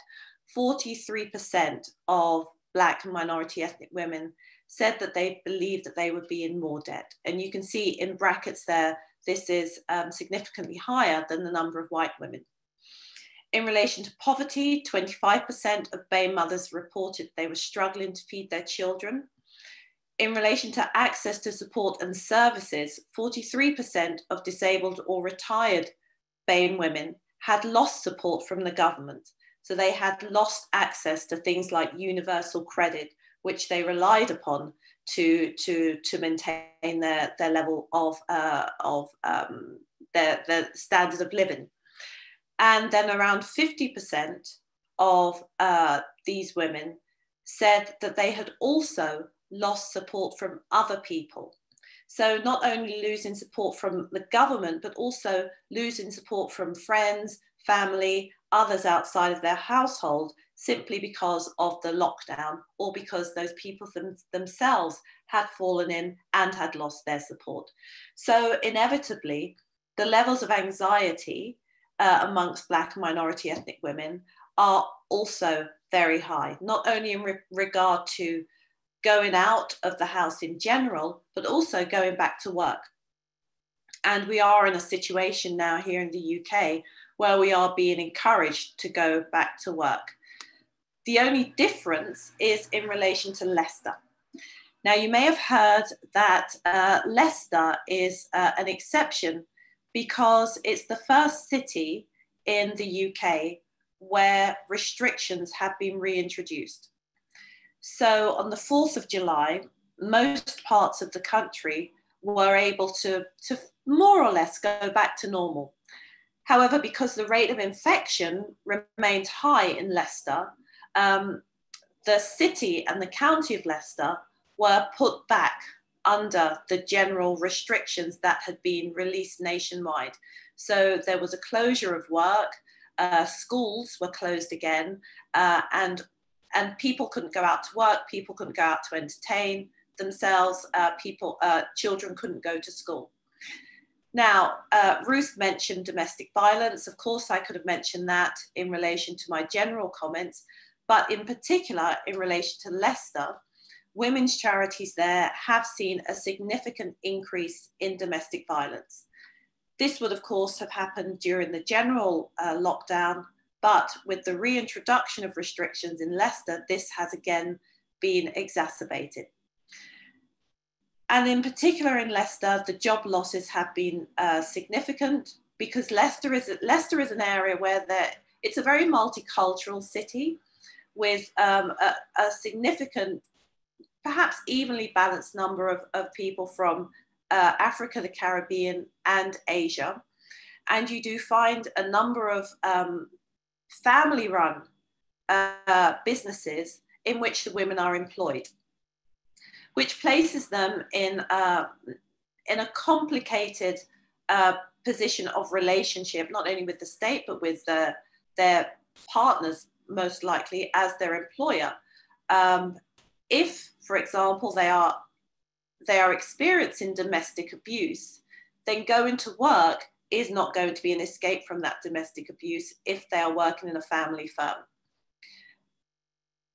forty-three percent of Black and minority ethnic women said that they believed that they would be in more debt. And you can see in brackets there, this is um, significantly higher than the number of white women. In relation to poverty, twenty-five percent of Bay mothers reported they were struggling to feed their children. In relation to access to support and services, forty-three percent of disabled or retired BAME women had lost support from the government. So they had lost access to things like universal credit, which they relied upon to, to, to maintain their, their level of, uh, of um, their, their standard of living. And then around fifty percent of uh, these women said that they had also lost support from other people. So not only losing support from the government, but also losing support from friends, family, others outside of their household, simply because of the lockdown or because those people them, themselves had fallen in and had lost their support. So inevitably, the levels of anxiety uh, amongst Black and minority ethnic women are also very high, not only in re regard to going out of the house in general, but also going back to work. And we are in a situation now here in the U K where we are being encouraged to go back to work. The only difference is in relation to Leicester. Now, you may have heard that uh, Leicester is uh, an exception because it's the first city in the U K where restrictions have been reintroduced. So on the fourth of July, most parts of the country were able to, to more or less go back to normal. However, because the rate of infection remained high in Leicester, um, the city and the county of Leicester were put back under the general restrictions that had been released nationwide. So there was a closure of work, uh, schools were closed again, uh, and And people couldn't go out to work, people couldn't go out to entertain themselves, uh, people, uh, children couldn't go to school. Now, uh, Ruth mentioned domestic violence. Of course, I could have mentioned that in relation to my general comments, but in particular, in relation to Leicester, women's charities there have seen a significant increase in domestic violence. This would, of course, have happened during the general uh, lockdown, but with the reintroduction of restrictions in Leicester, this has again been exacerbated. And in particular in Leicester, the job losses have been uh, significant because Leicester is, Leicester is an area where there, it's a very multicultural city with um, a, a significant, perhaps evenly balanced number of, of people from uh, Africa, the Caribbean, and Asia. And you do find a number of um, family-run uh, businesses in which the women are employed, which places them in uh, in a complicated uh, position of relationship, not only with the state but with the, their partners, most likely as their employer. Um, if, for example, they are they are experiencing domestic abuse, then going to work is not going to be an escape from that domestic abuse if they are working in a family firm.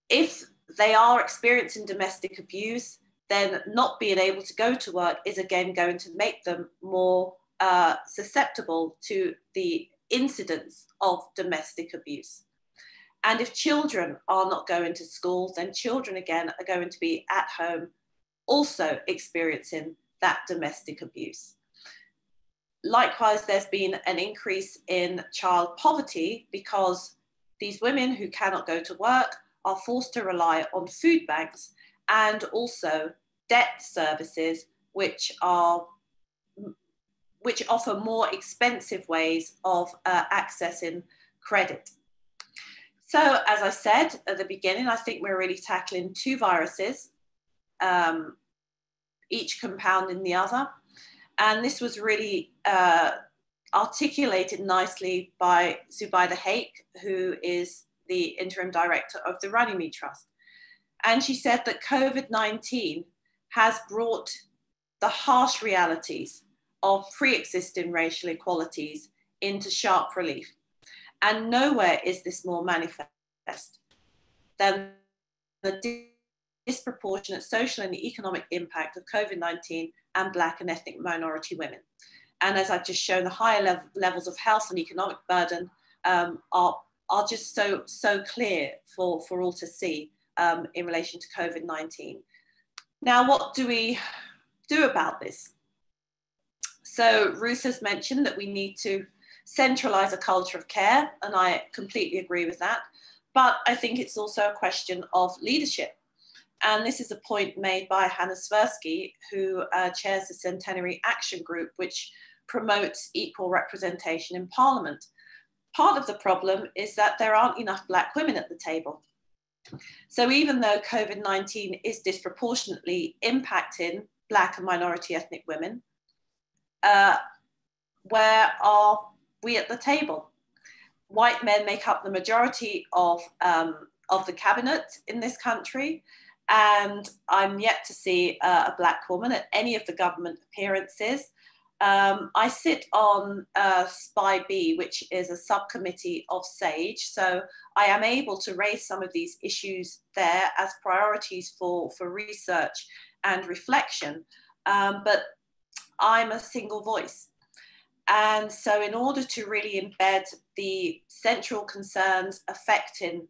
If they are experiencing domestic abuse, then not being able to go to work is again going to make them more uh, susceptible to the incidence of domestic abuse. And if children are not going to school, then children again are going to be at home also experiencing that domestic abuse. Likewise, there's been an increase in child poverty because these women who cannot go to work are forced to rely on food banks and also debt services, which are which offer more expensive ways of uh, accessing credit. So, as I said at the beginning, I think we're really tackling two viruses, um, each compounding the other. And this was really uh, articulated nicely by Zubaida Haque, who is the interim director of the Runnymede Trust. And she said that COVID nineteen has brought the harsh realities of pre-existing racial inequalities into sharp relief. And nowhere is this more manifest than the disproportionate social and economic impact of COVID nineteen and Black and ethnic minority women. And as I've just shown, the higher level, levels of health and economic burden um, are, are just so, so clear for, for all to see um, in relation to COVID nineteen. Now, what do we do about this? So Ruth has mentioned that we need to centralise a culture of care, and I completely agree with that. But I think it's also a question of leadership. And this is a point made by Hannah Swersky, who uh, chairs the Centenary Action Group, which promotes equal representation in Parliament. Part of the problem is that there aren't enough Black women at the table. So even though COVID nineteen is disproportionately impacting Black and minority ethnic women, uh, where are we at the table? White men make up the majority of, um, of the cabinet in this country, and I'm yet to see uh, a Black woman at any of the government appearances. Um, I sit on uh, S P I B, which is a subcommittee of SAGE, so I am able to raise some of these issues there as priorities for, for research and reflection, um, but I'm a single voice. And so in order to really embed the central concerns affecting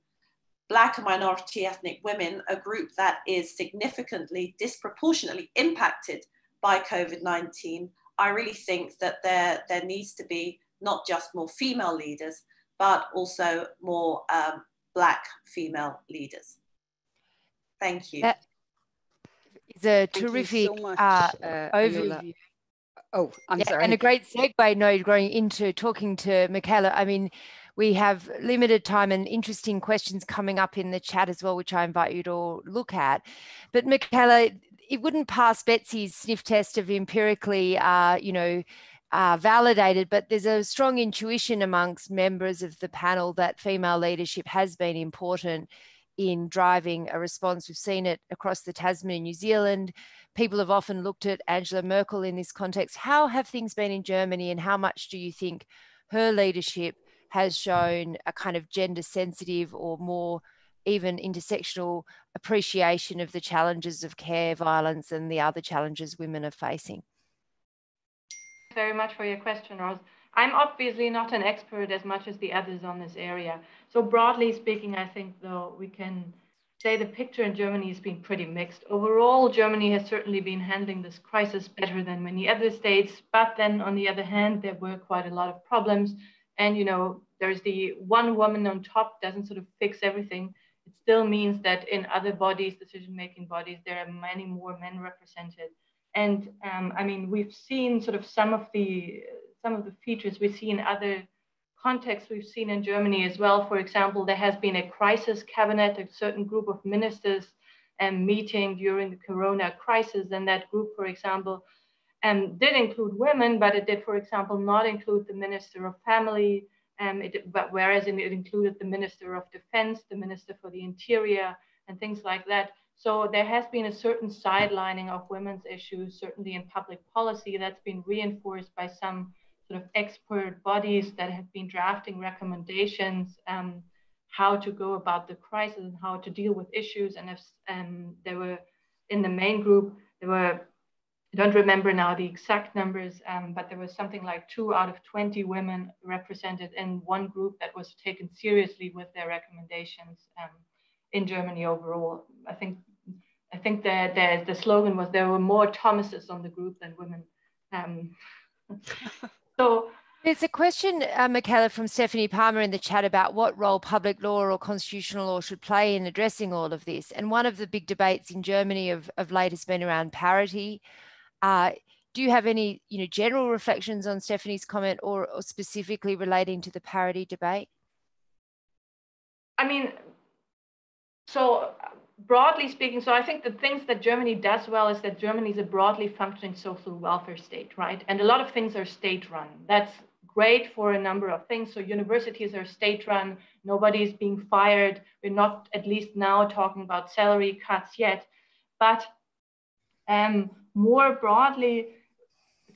Black and minority ethnic women, a group that is significantly disproportionately impacted by COVID nineteen, I really think that there, there needs to be not just more female leaders, but also more um, Black female leaders. Thank you. That is a terrific so much, uh, uh, overview. Oh, I'm yeah, sorry. And a great segue, no, going into talking to Michaela. I mean, we have limited time and interesting questions coming up in the chat as well, which I invite you to all look at. But Michaela, it wouldn't pass Betsy's sniff test of empirically, uh, you know, uh, validated, but there's a strong intuition amongst members of the panel that female leadership has been important in driving a response. We've seen it across the Tasman in New Zealand. People have often looked at Angela Merkel in this context. How have things been in Germany, and how much do you think her leadership has shown a kind of gender sensitive or more even intersectional appreciation of the challenges of care, violence, and the other challenges women are facing? Thank you very much for your question, Ros. I'm obviously not an expert as much as the others on this area. So broadly speaking, I think, though, we can say the picture in Germany has been pretty mixed. Overall, Germany has certainly been handling this crisis better than many other states. But then on the other hand, there were quite a lot of problems. And, you know, there's the one woman on top doesn't sort of fix everything. It still means that in other bodies, decision-making bodies, there are many more men represented. And um, I mean, we've seen sort of some of the some of the features we see in other contexts we've seen in Germany as well. For example, there has been a crisis cabinet, a certain group of ministers um, meeting during the corona crisis. And that group, for example, um, did include women, but it did, for example, not include the Minister of Family, um, it, but whereas it included the Minister of Defense, the Minister for the Interior, and things like that. So there has been a certain sidelining of women's issues, certainly in public policy, that's been reinforced by some sort of expert bodies that have been drafting recommendations um, how to go about the crisis and how to deal with issues. And if, um, there were, in the main group, there were, I don't remember now the exact numbers, um, but there was something like two out of twenty women represented in one group that was taken seriously with their recommendations um, in Germany overall. I think I think the, the, the slogan was there were more Thomases on the group than women. Um, So there's a question, uh, Michaela, from Stephanie Palmer in the chat about what role public law or constitutional law should play in addressing all of this. And one of the big debates in Germany of, of late has been around parity. Uh, do you have any, you know, general reflections on Stephanie's comment, or, or specifically relating to the parity debate? I mean, so broadly speaking, so I think the things that Germany does well is that Germany is a broadly functioning social welfare state, right? And a lot of things are state-run. That's great for a number of things. So universities are state-run. Nobody's being fired. We're not, at least now, talking about salary cuts yet. But um, more broadly,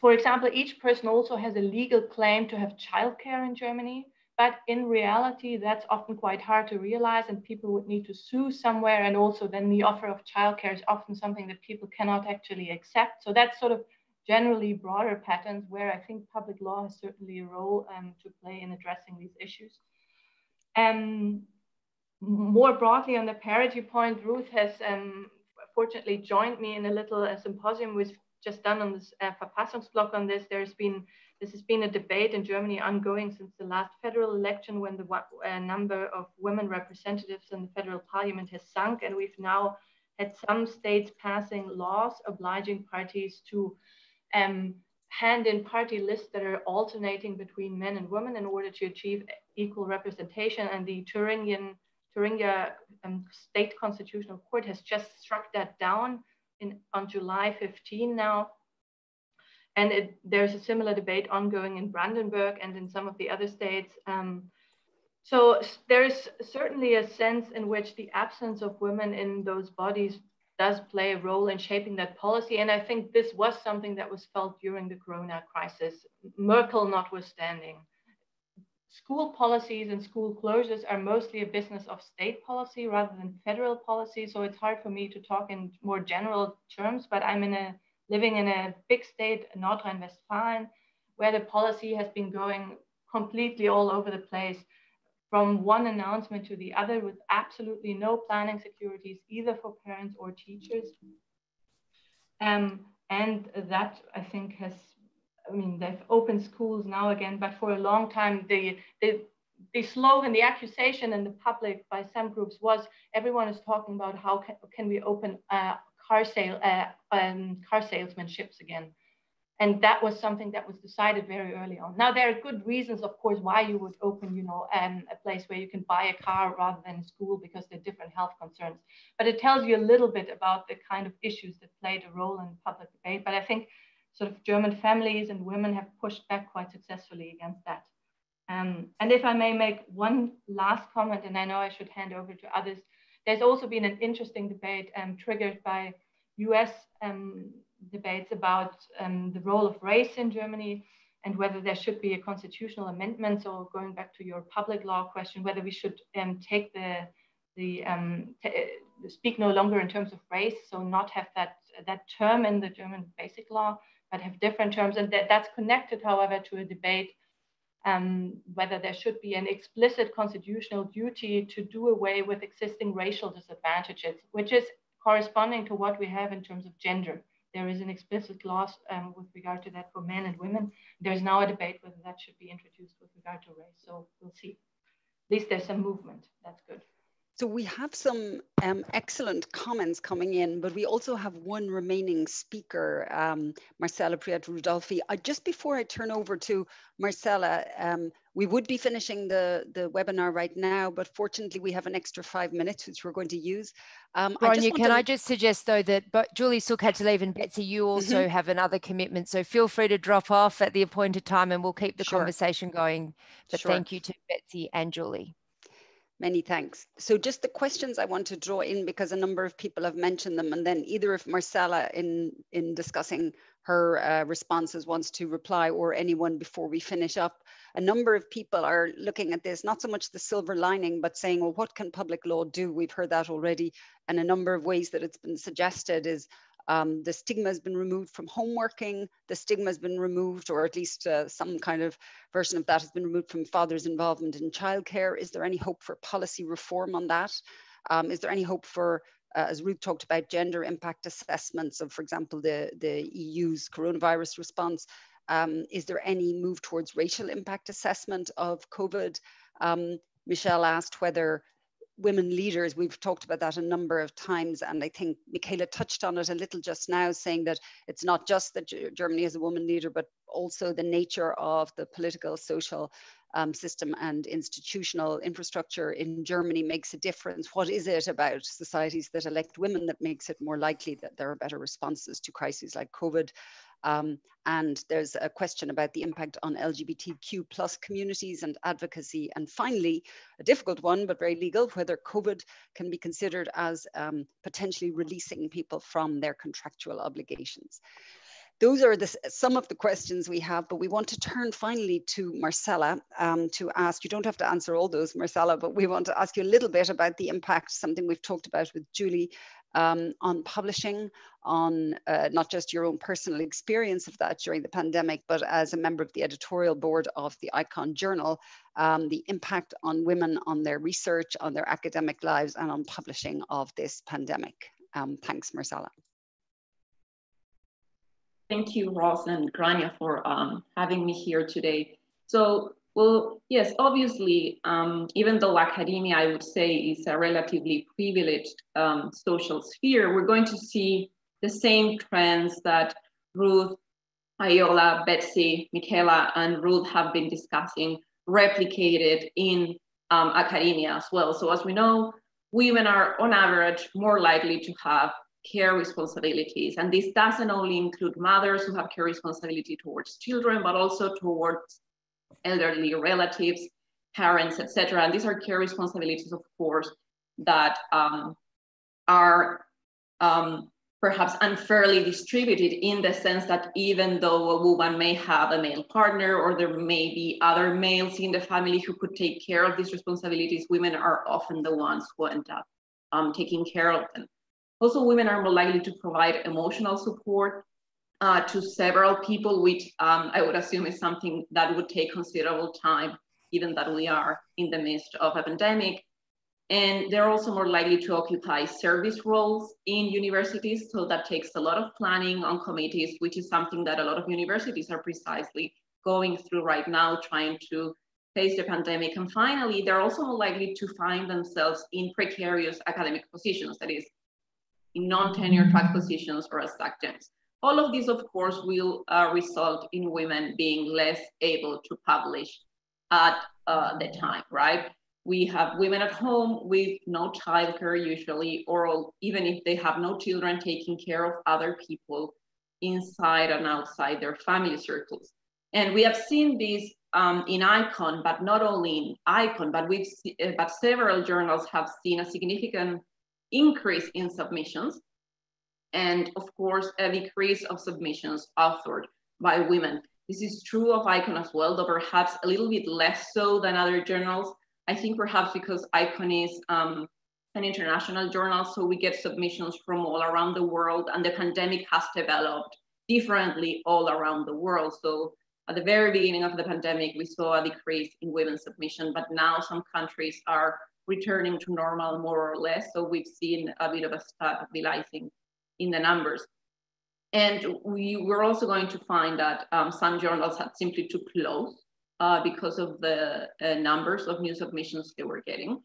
for example, each person also has a legal claim to have childcare in Germany. But in reality, that's often quite hard to realize, and people would need to sue somewhere. And also then the offer of childcare is often something that people cannot actually accept. So that's sort of generally broader patterns where I think public law has certainly a role um, to play in addressing these issues. Um, more broadly on the parity point, Ruth has, um, fortunately joined me in a little uh, symposium we've just done on this uh, Verfassungs blog on this. There's been, this has been a debate in Germany ongoing since the last federal election, when the uh, number of women representatives in the federal parliament has sunk, and we've now had some states passing laws obliging parties to um, hand in party lists that are alternating between men and women in order to achieve equal representation. And the Thuringian, Thuringia um, State Constitutional Court has just struck that down in, on July fifteenth now. And it, there's a similar debate ongoing in Brandenburg and in some of the other states. Um, so there is certainly a sense in which the absence of women in those bodies does play a role in shaping that policy. And I think this was something that was felt during the Corona crisis, Merkel notwithstanding. School policies and school closures are mostly a business of state policy rather than federal policy. So it's hard for me to talk in more general terms, but I'm in a, living in a big state, North Rhine-Westphalia, where the policy has been going completely all over the place, from one announcement to the other, with absolutely no planning securities, either for parents or teachers. Um, and that, I think, has, I mean, they've opened schools now again, but for a long time, the, the, the slogan, the accusation in the public by some groups was, everyone is talking about how can, can we open uh, car, sale, uh, um, car salesmanships again. And that was something that was decided very early on. Now, there are good reasons, of course, why you would open, you know, um, a place where you can buy a car rather than a school, because there are different health concerns. But it tells you a little bit about the kind of issues that played a role in public debate. But I think sort of German families and women have pushed back quite successfully against that. Um, and if I may make one last comment, and I know I should hand over to others, there's also been an interesting debate um, triggered by U S um, debates about um, the role of race in Germany and whether there should be a constitutional amendment. So going back to your public law question, whether we should um, take the, the um, speak no longer in terms of race, so not have that, that term in the German basic law, but have different terms. And that, that's connected, however, to a debate um, whether there should be an explicit constitutional duty to do away with existing racial disadvantages, which is corresponding to what we have in terms of gender. There is an explicit clause um, with regard to that for men and women. There's now a debate whether that should be introduced with regard to race. So we'll see. At least there's some movement. That's good. So we have some um, excellent comments coming in, but we also have one remaining speaker, um, Marcela Prieto Rodolfi. I, just before I turn over to Marcela, um, we would be finishing the, the webinar right now, but fortunately we have an extra five minutes, which we're going to use. Um, Gráinne, can to... I just suggest though that but Julie Suk had to leave, and Betsy, you also mm-hmm. have another commitment. So feel free to drop off at the appointed time and we'll keep the sure. conversation going. But sure. thank you to Betsy and Julie. Many thanks. So just the questions I want to draw in, because a number of people have mentioned them, and then either if Marcela in, in discussing her uh, responses wants to reply, or anyone before we finish up. A number of people are looking at this, not so much the silver lining, but saying, well, what can public law do? We've heard that already. And a number of ways that it's been suggested is Um, the stigma has been removed from homeworking, the stigma has been removed, or at least uh, some kind of version of that has been removed from fathers' involvement in childcare. Is there any hope for policy reform on that? Um, is there any hope for, uh, as Ruth talked about, gender impact assessments of, for example, the, the E U's coronavirus response? Um, is there any move towards racial impact assessment of COVID? Um, Michelle asked whether women leaders, we've talked about that a number of times, and I think Michaela touched on it a little just now, saying that it's not just that Germany has a woman leader, but also the nature of the political, social um, system and institutional infrastructure in Germany makes a difference. What is it about societies that elect women that makes it more likely that there are better responses to crises like COVID? Um, and there's a question about the impact on L G B T Q plus communities and advocacy. And finally, a difficult one, but very legal, whether COVID can be considered as um, potentially releasing people from their contractual obligations. Those are the, some of the questions we have, but we want to turn finally to Marcela um, to ask, you don't have to answer all those, Marcela, but we want to ask you a little bit about the impact, something we've talked about with Julie, um, on publishing, on uh, not just your own personal experience of that during the pandemic, but as a member of the editorial board of the ICON Journal, um, the impact on women, on their research, on their academic lives, and on publishing of this pandemic. Um, thanks, Marcela. Thank you, Ross and Gráinne, for um, having me here today. So, well, yes, obviously, um, even though academia, I would say, is a relatively privileged um, social sphere, we're going to see the same trends that Ruth, Iola, Betsy, Michaela, and Ruth have been discussing replicated in um, academia as well. So as we know, women are on average more likely to have care responsibilities. And this doesn't only include mothers who have care responsibility towards children, but also towards elderly relatives, parents, et cetera. And these are care responsibilities, of course, that um, are um, perhaps unfairly distributed in the sense that even though a woman may have a male partner or there may be other males in the family who could take care of these responsibilities, women are often the ones who end up um, taking care of them. Also, women are more likely to provide emotional support uh, to several people, which um, I would assume is something that would take considerable time, given that we are in the midst of a pandemic. And they're also more likely to occupy service roles in universities. So that takes a lot of planning on committees, which is something that a lot of universities are precisely going through right now, trying to face the pandemic. And finally, they're also more likely to find themselves in precarious academic positions, that is, in non-tenure track positions or as adjuncts. All of these, of course, will uh, result in women being less able to publish at uh, the time, right? We have women at home with no childcare usually, or even if they have no children, taking care of other people inside and outside their family circles. And we have seen this um, in ICON, but not only in ICON, but we've see, but several journals have seen a significant increase in submissions, and of course, a decrease of submissions authored by women. This is true of ICON as well, though perhaps a little bit less so than other journals. I think perhaps because ICON is um, an international journal, so we get submissions from all around the world, and the pandemic has developed differently all around the world. So at the very beginning of the pandemic, we saw a decrease in women's submission, but now some countries are returning to normal more or less. So we've seen a bit of a stabilizing in the numbers. And we were also going to find that um, some journals had simply to close Uh, because of the uh, numbers of new submissions they were getting.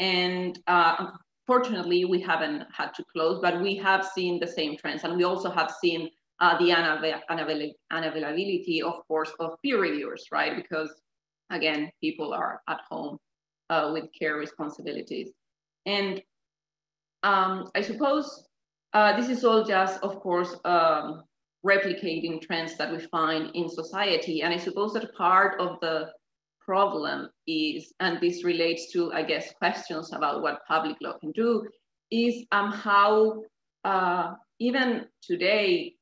And uh, unfortunately, we haven't had to close, but we have seen the same trends. And we also have seen uh, the unav unavail unavailability, of course, of peer reviewers, right? Because again, people are at home uh, with care responsibilities. And um, I suppose uh, this is all just, of course, um, replicating trends that we find in society. And I suppose that part of the problem is, and this relates to, I guess, questions about what public law can do, is um, how uh, even today,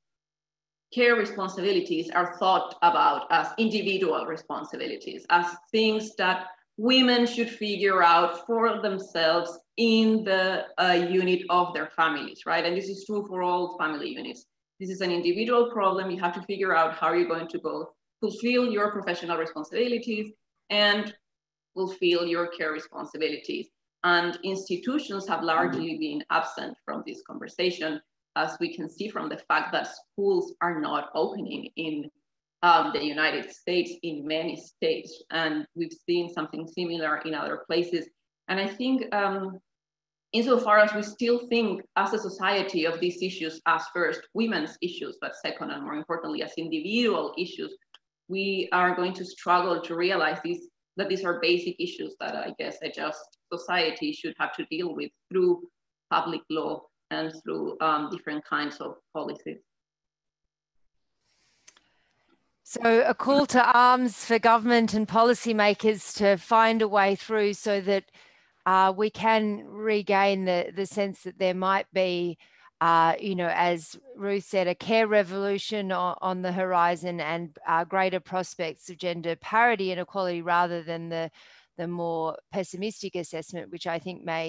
care responsibilities are thought about as individual responsibilities, as things that women should figure out for themselves in the uh, unit of their families, right? And this is true for all family units. This is an individual problem. You have to figure out how you're going to both fulfill your professional responsibilities and fulfill your care responsibilities. And institutions have largely been absent from this conversation, as we can see from the fact that schools are not opening in um, the United States, in many states. And we've seen something similar in other places. And I think, um, insofar as we still think as a society of these issues as first women's issues, but second and more importantly as individual issues, we are going to struggle to realize these, that these are basic issues that I guess a just society should have to deal with through public law and through um, different kinds of policies. So a call to arms for government and policymakers to find a way through so that Uh, we can regain the, the sense that there might be, uh, you know, as Ruth said, a care revolution on, on the horizon and uh, greater prospects of gender parity and equality rather than the, the more pessimistic assessment, which I think may,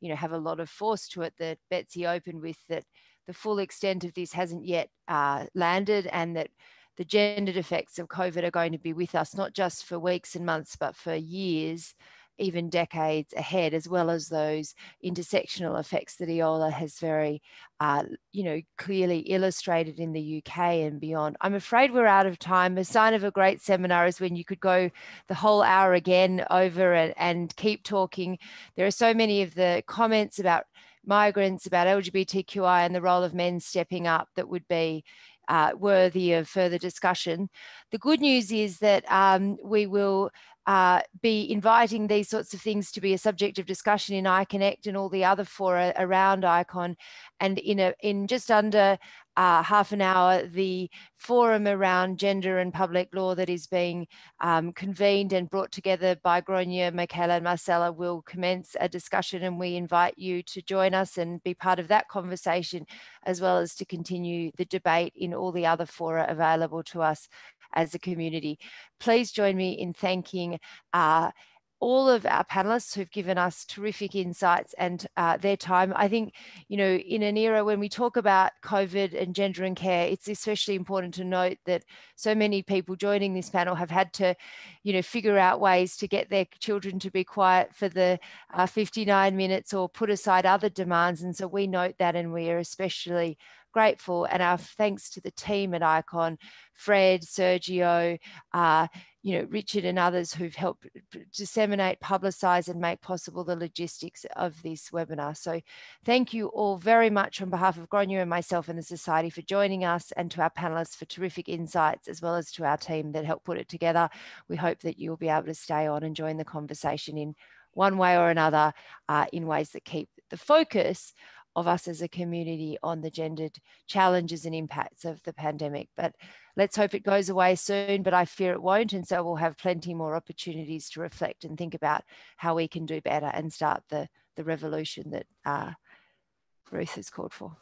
you know, have a lot of force to it that Betsy opened with, that the full extent of this hasn't yet uh, landed and that the gendered effects of COVID are going to be with us, not just for weeks and months, but for years. even decades ahead, as well as those intersectional effects that Iola has very, uh, you know, clearly illustrated in the U K and beyond. I'm afraid we're out of time. A sign of a great seminar is when you could go the whole hour again over and, and keep talking. There are so many of the comments about migrants, about L G B T Q I and the role of men stepping up that would be uh, worthy of further discussion. The good news is that um, we will Uh, be inviting these sorts of things to be a subject of discussion in iConnect and all the other fora around ICON. And in, a, in just under uh, half an hour, the forum around gender and public law that is being um, convened and brought together by Gráinne, Michaela and Marcela will commence a discussion, and we invite you to join us and be part of that conversation, as well as to continue the debate in all the other fora available to us as a community. Please join me in thanking uh, all of our panelists who've given us terrific insights and uh, their time. I think, you know, in an era when we talk about COVID and gender and care, it's especially important to note that so many people joining this panel have had to, you know, figure out ways to get their children to be quiet for the uh, fifty-nine minutes or put aside other demands. And so we note that, and we are especially grateful, and our thanks to the team at ICON, Fred, Sergio, uh, you know, Richard and others who've helped disseminate, publicise and make possible the logistics of this webinar. So thank you all very much on behalf of Gráinne and myself and the Society for joining us, and to our panellists for terrific insights, as well as to our team that helped put it together. We hope that you'll be able to stay on and join the conversation in one way or another uh, in ways that keep the focus of us as a community on the gendered challenges and impacts of the pandemic. But let's hope it goes away soon, but I fear it won't. And so we'll have plenty more opportunities to reflect and think about how we can do better and start the, the revolution that uh, Ruth has called for.